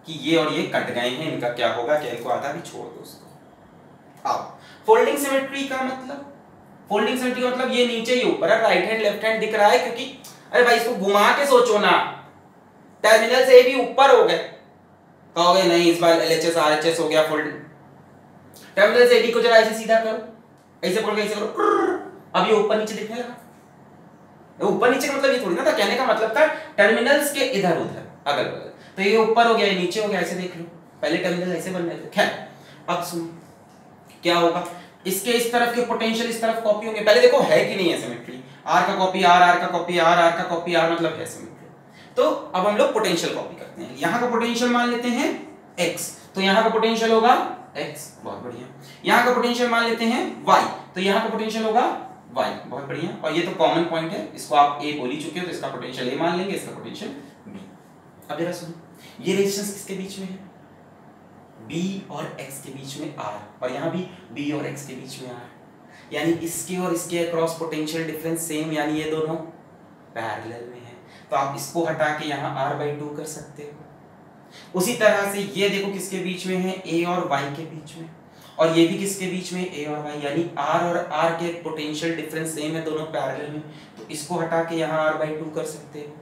कि ये और ये कट गए हैं, इनका क्या होगा, क्या इनको आता भी छोड़ दो उसको। अब फोल्डिंग सिमेट्री का मतलब, फोल्डिंग सिमेट्री का मतलब ये नीचे ही ऊपर है, राइट हैंड लेफ्ट हैंड दिख रहा है, क्योंकि अरे भाई इसको घुमा के सोचो ना। टर्मिनल से भी ऊपर हो गए, कहोगे नहीं इस बार LHS RHS हो गया फोल्डिंग। टर्मिनल से भी को जरा ऐसे सीधा करो, ऐसे पकड़ के ऐसे करो, अब ये ऊपर नीचे दिखने लगा। ऊपर नीचे का मतलब ये थोड़ी ना था, कहने का मतलब था टर्मिनल्स के इधर उधर अगल बगल। तो ये ऊपर हो गया, ये नीचे हो गया, ऐसे देख लो। पहले टर्मिनल ऐसे बन रहे थे। खैर अब सुनो क्या होगा, इसके इस तरफ के पोटेंशियल इस तरफ कॉपी होंगे। पहले देखो है कि नहीं है सिमेट्री। आर का कॉपी आर का कॉपी आर का कॉपी आर, मतलब है सिमेट्री। तो अब हम लोग पोटेंशियल कॉपी करते हैं। यहाँ का पोटेंशियल मान लेते हैं एक्स, तो यहाँ का पोटेंशियल होगा एक्स, बहुत बढ़िया। यहाँ का पोटेंशियल मान लेते हैं वाई, तो यहाँ का पोटेंशियल होगा वाई, बहुत बढ़िया। और ये तो कॉमन पॉइंट है, इसको आप ए बोल ही चुके हो, तो इसका पोटेंशियल ए मान लेंगे, इसका पोटेंशियल बी। अब जरा सुनो, ये रेजिस्टेंस किसके बीच में है? बी और एक्स के बीच में आर, और यहाँ भी बी और एक्स के बीच में आर, यानी इसके और इसके अक्रॉस पोटेंशियल डिफरेंस सेम, यानी ये दोनों पैरेलल में है। तो आप इसको हटा के यहाँ R/2 कर सकते हो। उसी तरह से ये देखो किसके बीच में है, ए और वाई के बीच में, और ये भी किसके बीच में, ए और वाई, यानी आर और आर के पोटेंशियल डिफरेंस सेम है, दोनों पैरेलल में। तो इसको हटा के यहाँ R/2 कर सकते हो।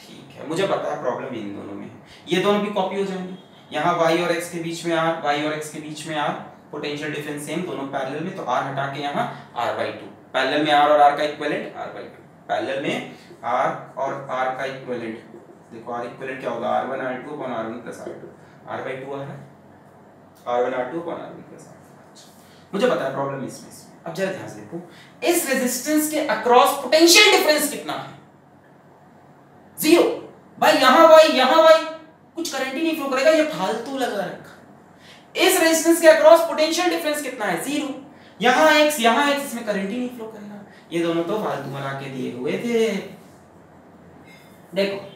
ठीक है, मुझे पता है प्रॉब्लम इन दोनों में है, ये दोनों भी कॉपी हो जाएंगे। यहाँ वाई और एक्स के बीच में आर, वाई और एक्स के बीच में आर, पोटेंशियल डिफरेंस सेम, दोनों पैरेलल में। तो आर हटा के यहाँ R/2, पैरेलल में आर और आर का इक्विवेलेंट R/2, पैरेलल में आर और आर का इक्विवेलेंट। देखो आर इक्वल क्या होगा, R1 R2 upon R1 plus R2, R/2 आ रहा है, R1 R2 upon R1 plus R2। मुझे पता है प्रॉब्लम इसमें। अब जरा ध्यान से देखो, इस रेजिस्टेंस के अक्रॉस पोटेंशियल डिफरेंस कितना है? 0 भाई। यहां वाई कुछ करंट ही नहीं फ्लो करेगा, ये फालतू लगा रखा। इस रेजिस्टेंस के अक्रॉस पोटेंशियल डिफरेंस कितना है? 0। यहां x इसमें करंट ही नहीं फ्लो करेगा, ये दोनों तो फालतू बना के दिए हुए थे। देखो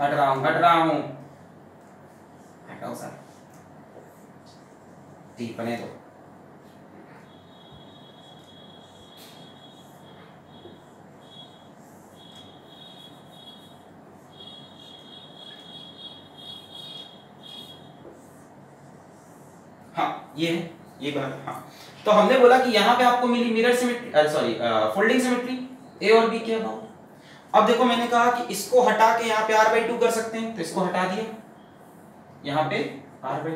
हट रहा हूं। हटाओ सर, ठीक बने दो। हाँ ये बात। हाँ तो हमने बोला कि यहाँ पे आपको मिली mirror symmetry, sorry folding symmetry, A और बी के अबाउट। अब देखो मैंने कहा कि इसको हटा के यहाँ पे R/2 कर सकते हैं, तो इसको हटा दिया, यहाँ पे R/2,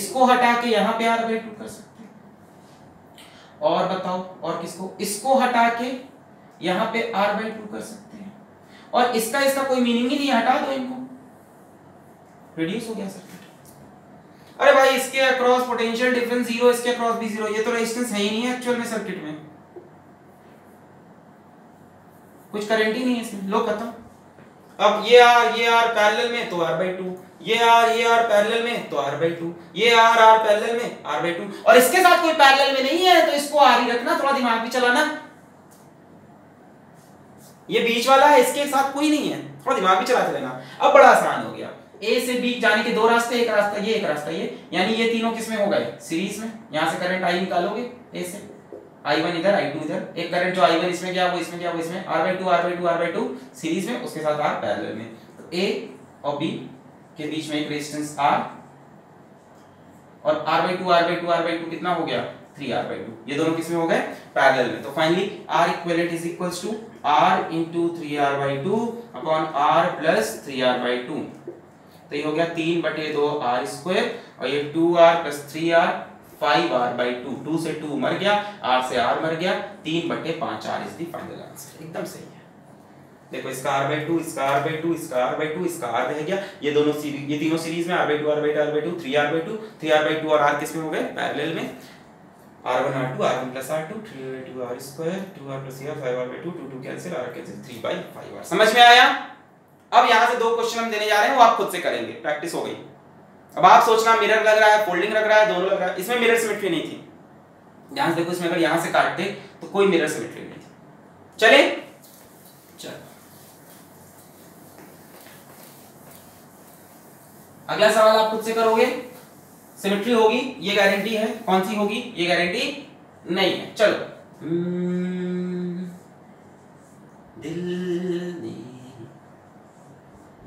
इसको हटा के यहाँ पे R/2 कर सकते हैं। और बताओ और किसको, इसको हटा के यहाँ पे R/2 कर सकते हैं, और इसका कोई मीनिंग ही नहीं, हटा दो इनको, रिड्यूस हो गया सर्किट। अरे भाई इसके अक्रॉस पोटेंशियल डिफरेंस 0, इसके अक्रॉस भी 0, ये तो रेजिस्टेंस है ही नहीं है एक्चुअल में सर्किट में, कुछ करंट ही नहीं है इसमें, लो खत्म। अब ये आर पैरेलल में तो R/2, ये आर पैरेलल में तो R/2, ये आर पैरेलल में R/2, और इसके साथ कोई पैरेलल में नहीं है, तो इसको R ही रखना, थोड़ा दिमाग भी चलाना। ये बीच वाला है, इसके साथ कोई नहीं है, थोड़ा दिमाग भी चलाते रहना। अब बड़ा आसान हो गया। ए से बी जाने के दो रास्ते, एक रास्ता ये, यानी ये तीनों किसमें हो गए? सीरीज में। यहां से करंट आई निकालोगे ए से, I1 इधर I2 इधर, एक करंट जो I1 इसमें गया, वो इसमें गया, वो इसमें R/2 R/2 R/2 सीरीज में, उसके साथ R पैरेलल में। तो ए और बी के बीच में एक रेजिस्टेंस आर और R by two R by two R by two कितना हो गया 3R/2। ये दोनों किसमें हो गए पैरेलल में। तो finally R equivalent is equals to R into 3R/2 upon R plus 3R/2। तो ये हो गया 3/2R² और ये 2R plus 3R 5R/2। 2 से 2 मर गया, R से R मर गया, 3/5R is the final answer। एकदम सही है। देखो इसका R/2, इसका R/2, इसका R/2, इसका R रह गया। ये दोनों सीरीज, ये तीनों सीरीज में R/2 R/2 R/2 3R/2 3R/2 और R किसमें हो गए पैरेलल में। R1 R2 R1 plus R2 3R2 R square 2R plus R 5R/2 2 cancel R cancel 3/5R। समझ में आया? अब यहाँ से 2 क्वेश्चन हम देने जा रहे हैं, वो आप खुद से करेंगे, प्रैक्टिस हो गई। अब आप सोचना मिरर लग रहा है, फोल्डिंग लग रहा है, दोनों लग रहा है। इसमें मिरर सिमेट्री नहीं थी। यहाँ से देखो, इसमें अगर यहाँ से काटते तो कोई मिरर सिमेट्री नहीं थी। चले चलो अगला सवाल आप खुद से करोगे। सिमेट्री होगी ये गारंटी है, कौन सी होगी ये गारंटी नहीं है। चलो दिल ने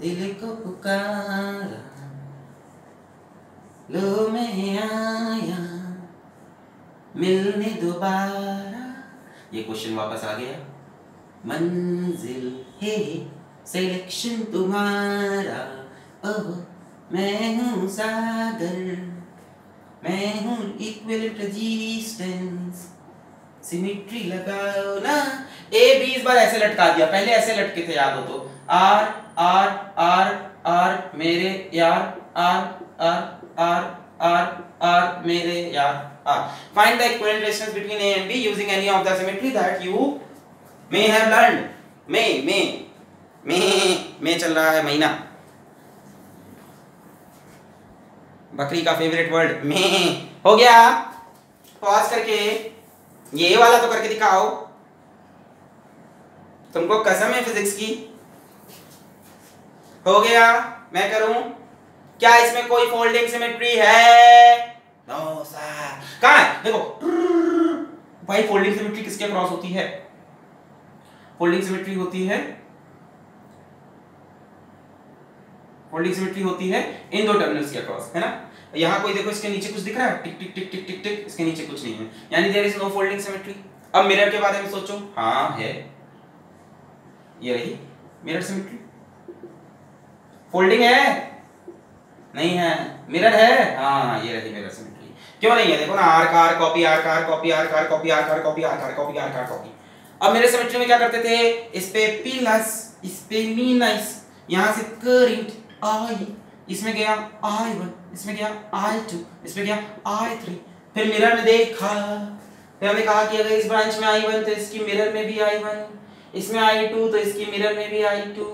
दिल को पुकारा लो मैं आया मिलने दोबारा। ये क्वेश्चन वापस आ गया। मंजिल है सिलेक्शन तुम्हारा, ओह मैं हूँ सागर, मैं हूँ इक्विवेलेंट रेजिस्टेंस, सिमेट्री लगाओ ना। ए 20 बार ऐसे लटका दिया, पहले ऐसे लटके थे याद हो तो। आर आर आर आर मेरे यार, R R R R R मेरे यार R. Find the equivalent resistance between A and B using any of the symmetry that you may have learn. मे चल रहा है महीना, बकरी का फेवरेट वर्ड में हो गया। पॉज करके ये वाला तो करके दिखाओ, तुमको कसम है फिजिक्स की। हो गया, मैं करूं क्या? इसमें कोई फोल्डिंग सिमेट्री है? No sir. कहां है देखो भाई, फोल्डिंग सिमेट्री किसके क्रॉस होती है? फोल्डिंग सिमेट्री होती है, फोल्डिंग सिमेट्री होती है इन दो टर्मिनल्स के क्रॉस, है ना। यहाँ कोई देखो इसके नीचे कुछ दिख रहा है, टिक टिक टिक टिक टिक टिक, इसके नीचे कुछ नहीं है, यानी there is no folding symmetry. अब मिरर के बारे में सोचो। हाँ है, ये रही मिरर सिमेट्री। फोल्डिंग है? नहीं है। मिरर है? हाँ ये रही मिरर सिमेट्री। क्यों नहीं है? देखो ना, आर का आर कॉपी, आर का आर कॉपी, आर का आर कॉपी, आर का आर कॉपी, आर का आर कॉपी, आर का आर कॉपी। अब मिरर सिमेट्री में क्या करते थे? इस पे प्लस, इस पे माइनस, यहाँ से करंट आई, इसमें गया I1, इसमें गया I2, इसमें गया I3। फिर मिरर में देखा, फिर हमने कहा कि अगर इस ब्रांच में I1 तो इसकी मिरर में भी I1, इसमें I2 तो इसकी मिरर में भी I2,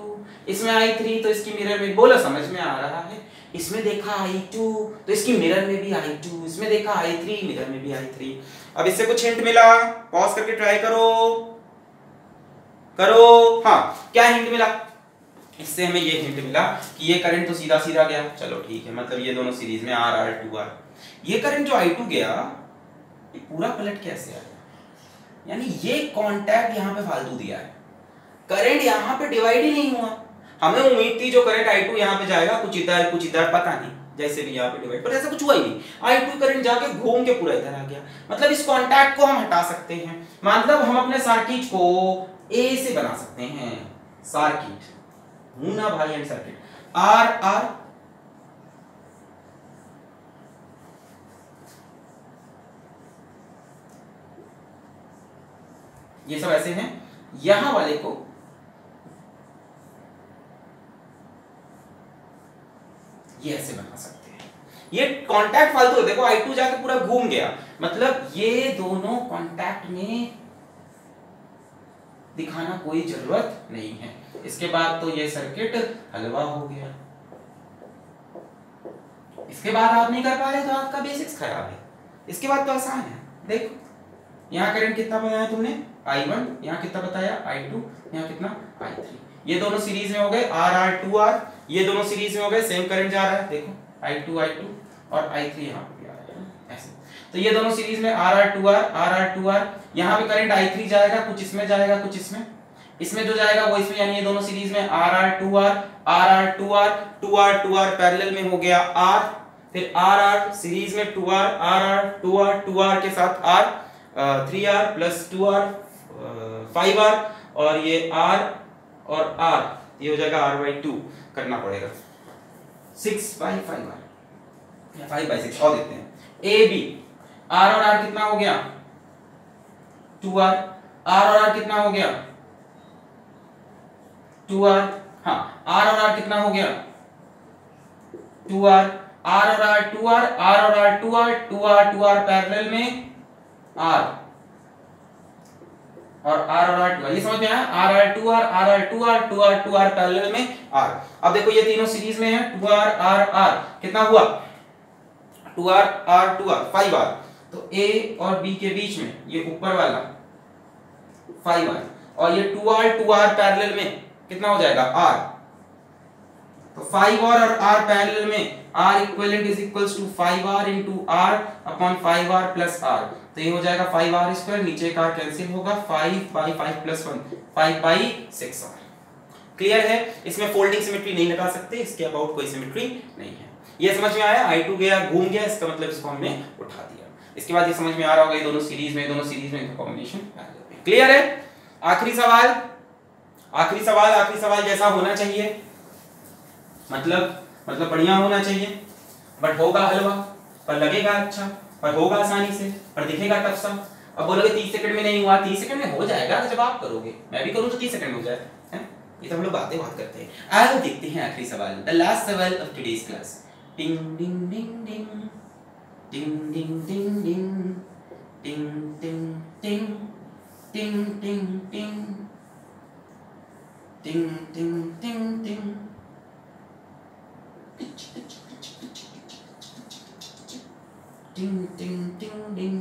इसमें I3 तो इसकी मिरर में, बोलो समझ में आ रहा है? इसमें देखा I2 तो इसकी मिरर में भी I2, इसमें देखा I3 मिरर में भी I3। अब इससे कुछ हिंट मिला? पॉज करके ट्राई करो करो। हाँ क्या हिंट मिला? इससे हमें ये हिंट मिला कि ये करंट तो सीधा सीधा गया, चलो ठीक है, मतलब ये दोनों सीरीज में आर आर टू आर। ये करंट जो I2 गया ये पूरा पलट कैसे आया? यानी ये कांटेक्ट यहाँ पे फालतू दिया है, करंट यहाँ पे डिवाइड ही नहीं हुआ। हमें उम्मीद थी जो करंट I2 यहाँ पे जाएगा कुछ इधर पता नहीं, जैसे भी यहाँ पे डिवाइड, पर ऐसा कुछ हुआ ही नहीं। I2 करंट जाके घूम के पूरा इधर आ गया। मतलब इस कॉन्टैक्ट को हम हटा सकते हैं, मतलब हम अपने सर्किट को A से बना सकते हैं। सर्किट मुना भाई एंड सर्किट आर आर ये सब ऐसे हैं। यहां वाले को ये ऐसे बना सकते हैं। ये कांटेक्ट फालतू है, देखो I2 जाके पूरा घूम गया, मतलब ये दोनों कांटेक्ट में दिखाना कोई जरूरत नहीं है। इसके बाद तो ये सर्किट हलवा हो गया। इसके बाद आप नहीं कर पा रहे तो आपका बेसिक्स खराब है। इसके बाद तो आसान है। देखो यहाँ करंट कितना बताया तुमने I1, यहाँ कितना बताया I2, यहाँ कितना I3। ये दोनों सीरीज में हो गए आर आर टू आर, ये दोनों सीरीज में हो गए, सेम करंट जा रहा है। देखो I2 और I3 यहाँ पे आ रहा है ऐसे। तो ये दोनों सीरीज में R R two R, R R two R, यहाँ पे करंट I3 जाएगा, कुछ इसमें जाएगा, कुछ इसमें। इसमें जो जाएगा वो इसमें, यानी ये दोनों सीरीज में RR 2R पैरेलल में हो गया R, फिर RR सीरीज में 2R RR 2R 2R के साथ R 3R plus 2R 5R और ये R और R ये हो जाएगा R/2 करना पड़ेगा 6/5R या 5/6 और देते हैं। AB R और R कितना हो गया 2R, R और R कितना हो गया 2R, हाँ R और R कितना हो गया 2R, R और R 2R R और R 2R 2R 2R parallel में R और R और R 2R, ये समझ में आया R R 2R R R 2R 2R 2R parallel में R। अब देखो ये तीनों सीरीज में है 2R R R कितना हुआ 2R R 2R 5R, तो A और B के बीच में ये ऊपर वाला 5R और ये 2R 2R पैरेलल में कितना हो जाएगा R, तो 5R और R पैरेलल में R equivalent is equals to 5R into R upon 5R plus R, तो ये हो जाएगा 5R square, नीचे का कैंसिल होगा 5/5 + 1 5/6R। क्लियर है, इसमें फोल्डिंग सिमेट्री नहीं लगा सकते, इसके अबाउट कोई सिमेट्री नहीं है। ये समझ में आया I2 गया घूम गया, इसका मतलब इसको हमने उठा दिया। इसके बाद ये समझ में आ रहा होगा ये दोनों सीरीज में इनका कॉम्बिनेशन पैरेलल है। क्लियर है। आखिरी सवाल जैसा होना चाहिए, मतलब बढ़िया होना चाहिए, बट होगा हलवा, पर लगेगा अच्छा, पर होगा आसानी से, पर दिखेगा टफ सा। अब बोलोगे 30 सेकंड में नहीं हुआ, 30 सेकंड में हो जाएगा जब आप करोगे, मैं भी करूँ तो 30 सेकंड में हो जाएगा। ये तो हम लोग बात करते हैं। आज देखते हैं आखिरी सवाल, द लास्ट सवाल ऑफ टुडेज क्लास। टिंग डिंग डिंग डिंग टिंग डिंग डिंग डिंग टिंग टिंग टिंग टिंग टिंग टिंग टिंग टिंग टिंग टिंग ding ding ding ding,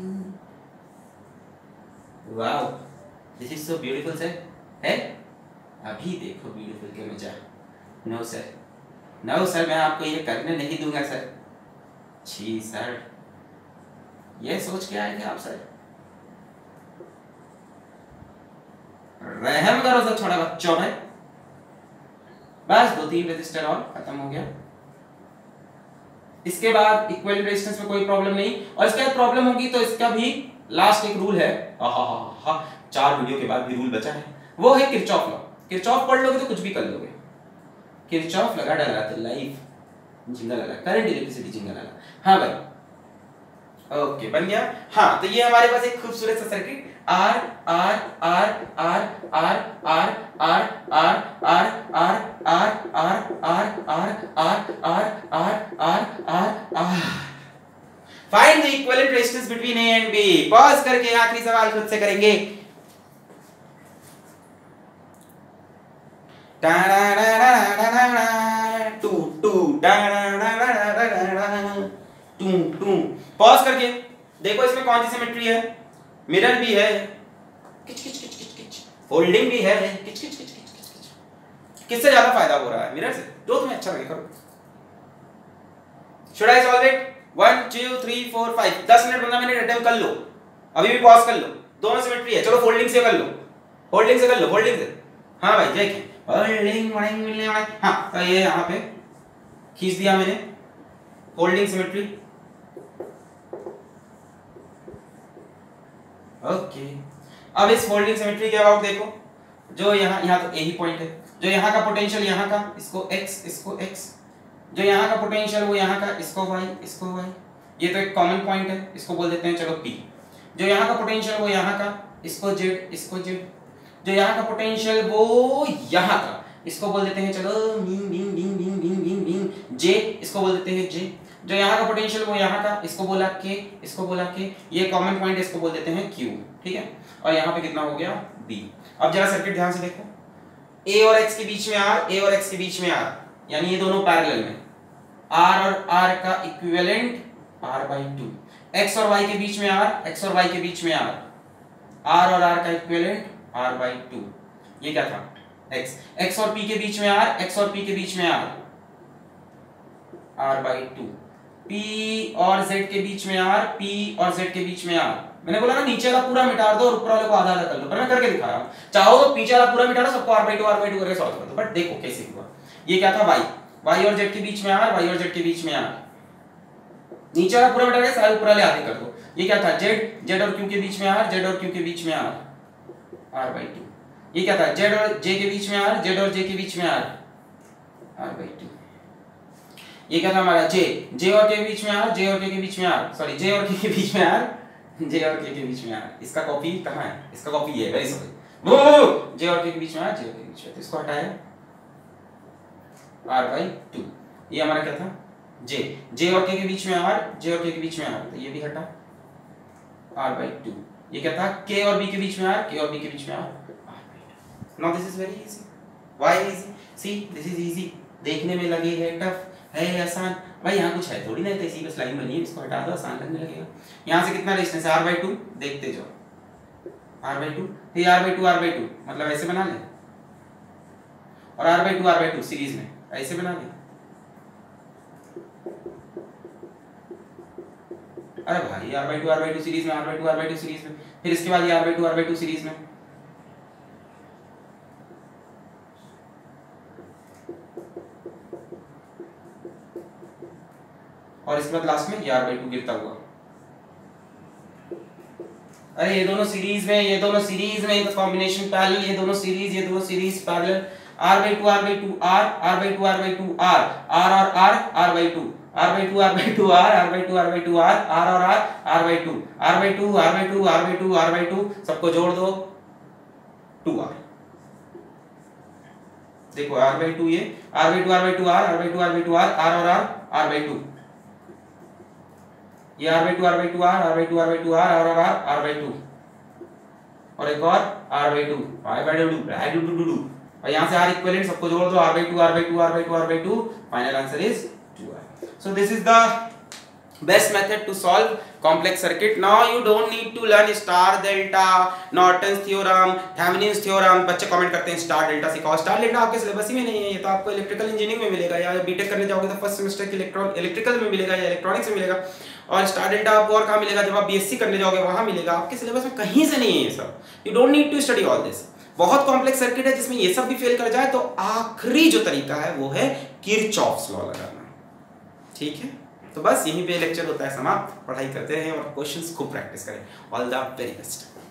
wow this is so beautiful sir, है अभी देखो ब्यूटीफुल के मजा। नो सर मैं आपको ये करने नहीं दूंगा सर, छी सर, ये सोच के आएंगे आप सर, रहम करो सर छोड़ा बच्चों में। बस 2-3 रजिस्टर और खत्म हो गया। इसके बाद इक्वल रेजिस्टेंस में कोई प्रॉब्लम नहीं, और इसके बाद प्रॉब्लम होगी तो इसका भी लास्ट एक रूल है, हा 4 वीडियो के बाद भी रूल बचा है, वो है किरचॉफ लॉ। किरचॉफ पढ़ लोगे तो कुछ भी कर लोगे। किरचॉफ लगा डरा तो लाइफ झिंगा लगा, करंट इलेक्ट्रिसिटी झिंगा लगा। हाँ भाई ओके बन गया। हाँ तो ये हमारे पास एक खूबसूरत सा circuit R R R R R R R R R R R R R R R R R R R R। Find the equivalent resistance between A and B। Pause करके आखिरी सवाल खुद से करेंगे। Pause करके देखो इसमें कौन सी सिमेट्री है। मिरर भी है, किच किच किच किच किच, फोल्डिंग भी है, किच किच किच किच किच। किससे ज्यादा फायदा हो रहा है? मिरर से, जो तुम्हें अच्छा लगे करो। Should I solve it? 1 2 3 4 5 10 minute बना, मैंने अटेम्प्ट कर लो, अभी भी पॉज कर लो। दोनों सिमेट्री है, चलो फोल्डिंग से कर लो, फोल्डिंग से कर लो, फोल्डिंग से। हाँ भाई देखिए फोल्डिंग, हाँ तो ये यहाँ पे खींच दिया मैंने, फोल्डिंग सिमेट्री। ओके अब इस फोल्डिंग सिमेट्री के अबाउट देखो, जो यहाँ तो यही पॉइंट है, जो यहाँ का पोटेंशियल यहाँ का, इसको x, जो यहाँ का पोटेंशियल वो यहाँ का, इसको y, ये तो एक कॉमन पॉइंट है, इसको बोल देते हैं चलो p। जो यहाँ का पोटेंशियल वो यहाँ का, इसको z, जो यहाँ का पोटेंशियल वो यहाँ का, इसको बोल देते हैं चलो j, इसको बोल देते हैं j। जो यहाँ का पोटेंशियल वो यहाँ का, इसको बोला के, ये कॉमन पॉइंट, इसको बोल देते हैं Q, ठीक है। और यहाँ पे कितना हो गया B। अब जरा सर्किट ध्यान से देखो, A और X के बीच में R, A और X के बीच में R, यानी ये दोनों पैरेलल में। R और R का इक्विवेलेंट R/2, X और Y के बीच में R, X और Y के बीच में R, R और R का इक्विवेलेंट R/2, ये क्या था X। X और P के बीच में R, X और P के बीच में R, R/2। P और Z के बीच में R, P और Z के बीच में R, मैंने बोला ना नीचे वाला पूरा मिटा दो और ऊपर वाले को आधा आधा कर लो, पर मैं करके दिखा रहा हूँ। चाहो तो पीछे वाला पूरा मिटा दो, सबको r/2 करके सॉल्व कर दो, बट देखो कैसे हुआ। ये क्या था, y और z के बीच में r, y और z के बीच में r, नीचे वाला पूरा मिटा के सारे ऊपर वाले आधे कर दो। ये क्या था, z, z और q के बीच में r, z और q के बीच में r, r/2। ये क्या था, z और j के बीच में r, z और j के बीच में r, r/2। ये क्या था हमारा, j, j और k के बीच में r, j और k के बीच में r, सॉरी j और k के बीच में r, j और k के बीच में r। इसका कॉपी कहाँ है, इसका कॉपी ये है, वेरी सॉरी, j और k के बीच में r, j और k के बीच में, तो इसको हटाया r/2। ये हमारा क्या था, j, j और k के बीच में r, j और k के बीच में r, तो ये भी हटा r/2। ये क्या था, k और b के बीच में r, k और b के बीच में r, r/2। Now this is very easy, why easy, see this is easy, देखने में लगे है टफ, है आसान, भाई यहाँ कुछ है थोड़ी ना, इसी बस लाइन बनी है, इसको हटा दो, आसान लगने लगेगा। यहाँ से कितना रेजिस्टेंस है, r/2, देखते जाओ r/2, फिर r/2 मतलब ऐसे बना ले, और r/2 सीरीज में ऐसे बना ले। अरे भाई r/2 सीरीज में, r/2 सीरीज में, फिर इसके बाद ये r/2 सीरीज में, और इसके बाद लास्ट में ये r/2 गिरता हुआ। अरे ये दोनों सीरीज में, ये दोनों सीरीज में, इनका कॉम्बिनेशन पैरेलल, ये दोनों सीरीज, ये दोनों series parallel, r/2 r, r/2 r, r और r, r/2, r/2 r, r/2 r, r और r, r/2, r/2 r/2, सबको जोड़ दो 2r। देखो r/2, ये r/2 r, r/2 r, r और r, r/2, ये r/2 r, r/2 r, r और r, r/2, और एक और r/2, r/2 और यहाँ से r इक्विवेलेंट सबको जोड़ दो, r/2 r/2 r/2 r/2, final answer is 2r। So this is the best method to solve complex circuit. Now you don't need to learn star delta, Norton's theorem, Thevenin's theorem। बच्चे comment करते हैं star delta सिखाओ, star delta आपके syllabus ही में नहीं है, ये तो आपको इलेक्ट्रिकल इंजीनियरिंग में मिलेगा, या बीटेक करने जाओगे तो फर्स्ट सेमेस्टर के इलेक्ट्रिकल में मिलेगा या इलेक्ट्रॉनिक्स में मिलेगा। और स्टार डेल्टा आपको और कहाँ मिलेगा, जब आप बीएससी करने जाओगे वहाँ मिलेगा, आपके सिलेबस में कहीं से नहीं है ये सब। You don't need to study all this. बहुत कॉम्प्लेक्स सर्किट है जिसमें ये सब भी फेल कर जाए तो आखिरी जो तरीका है वो है किरचॉफ्स लॉ लगाना, ठीक है। तो बस यहीं पे लेक्चर होता है समाप्त। पढ़ाई करते रहें और क्वेश्चंस को प्रैक्टिस करें। All the very best.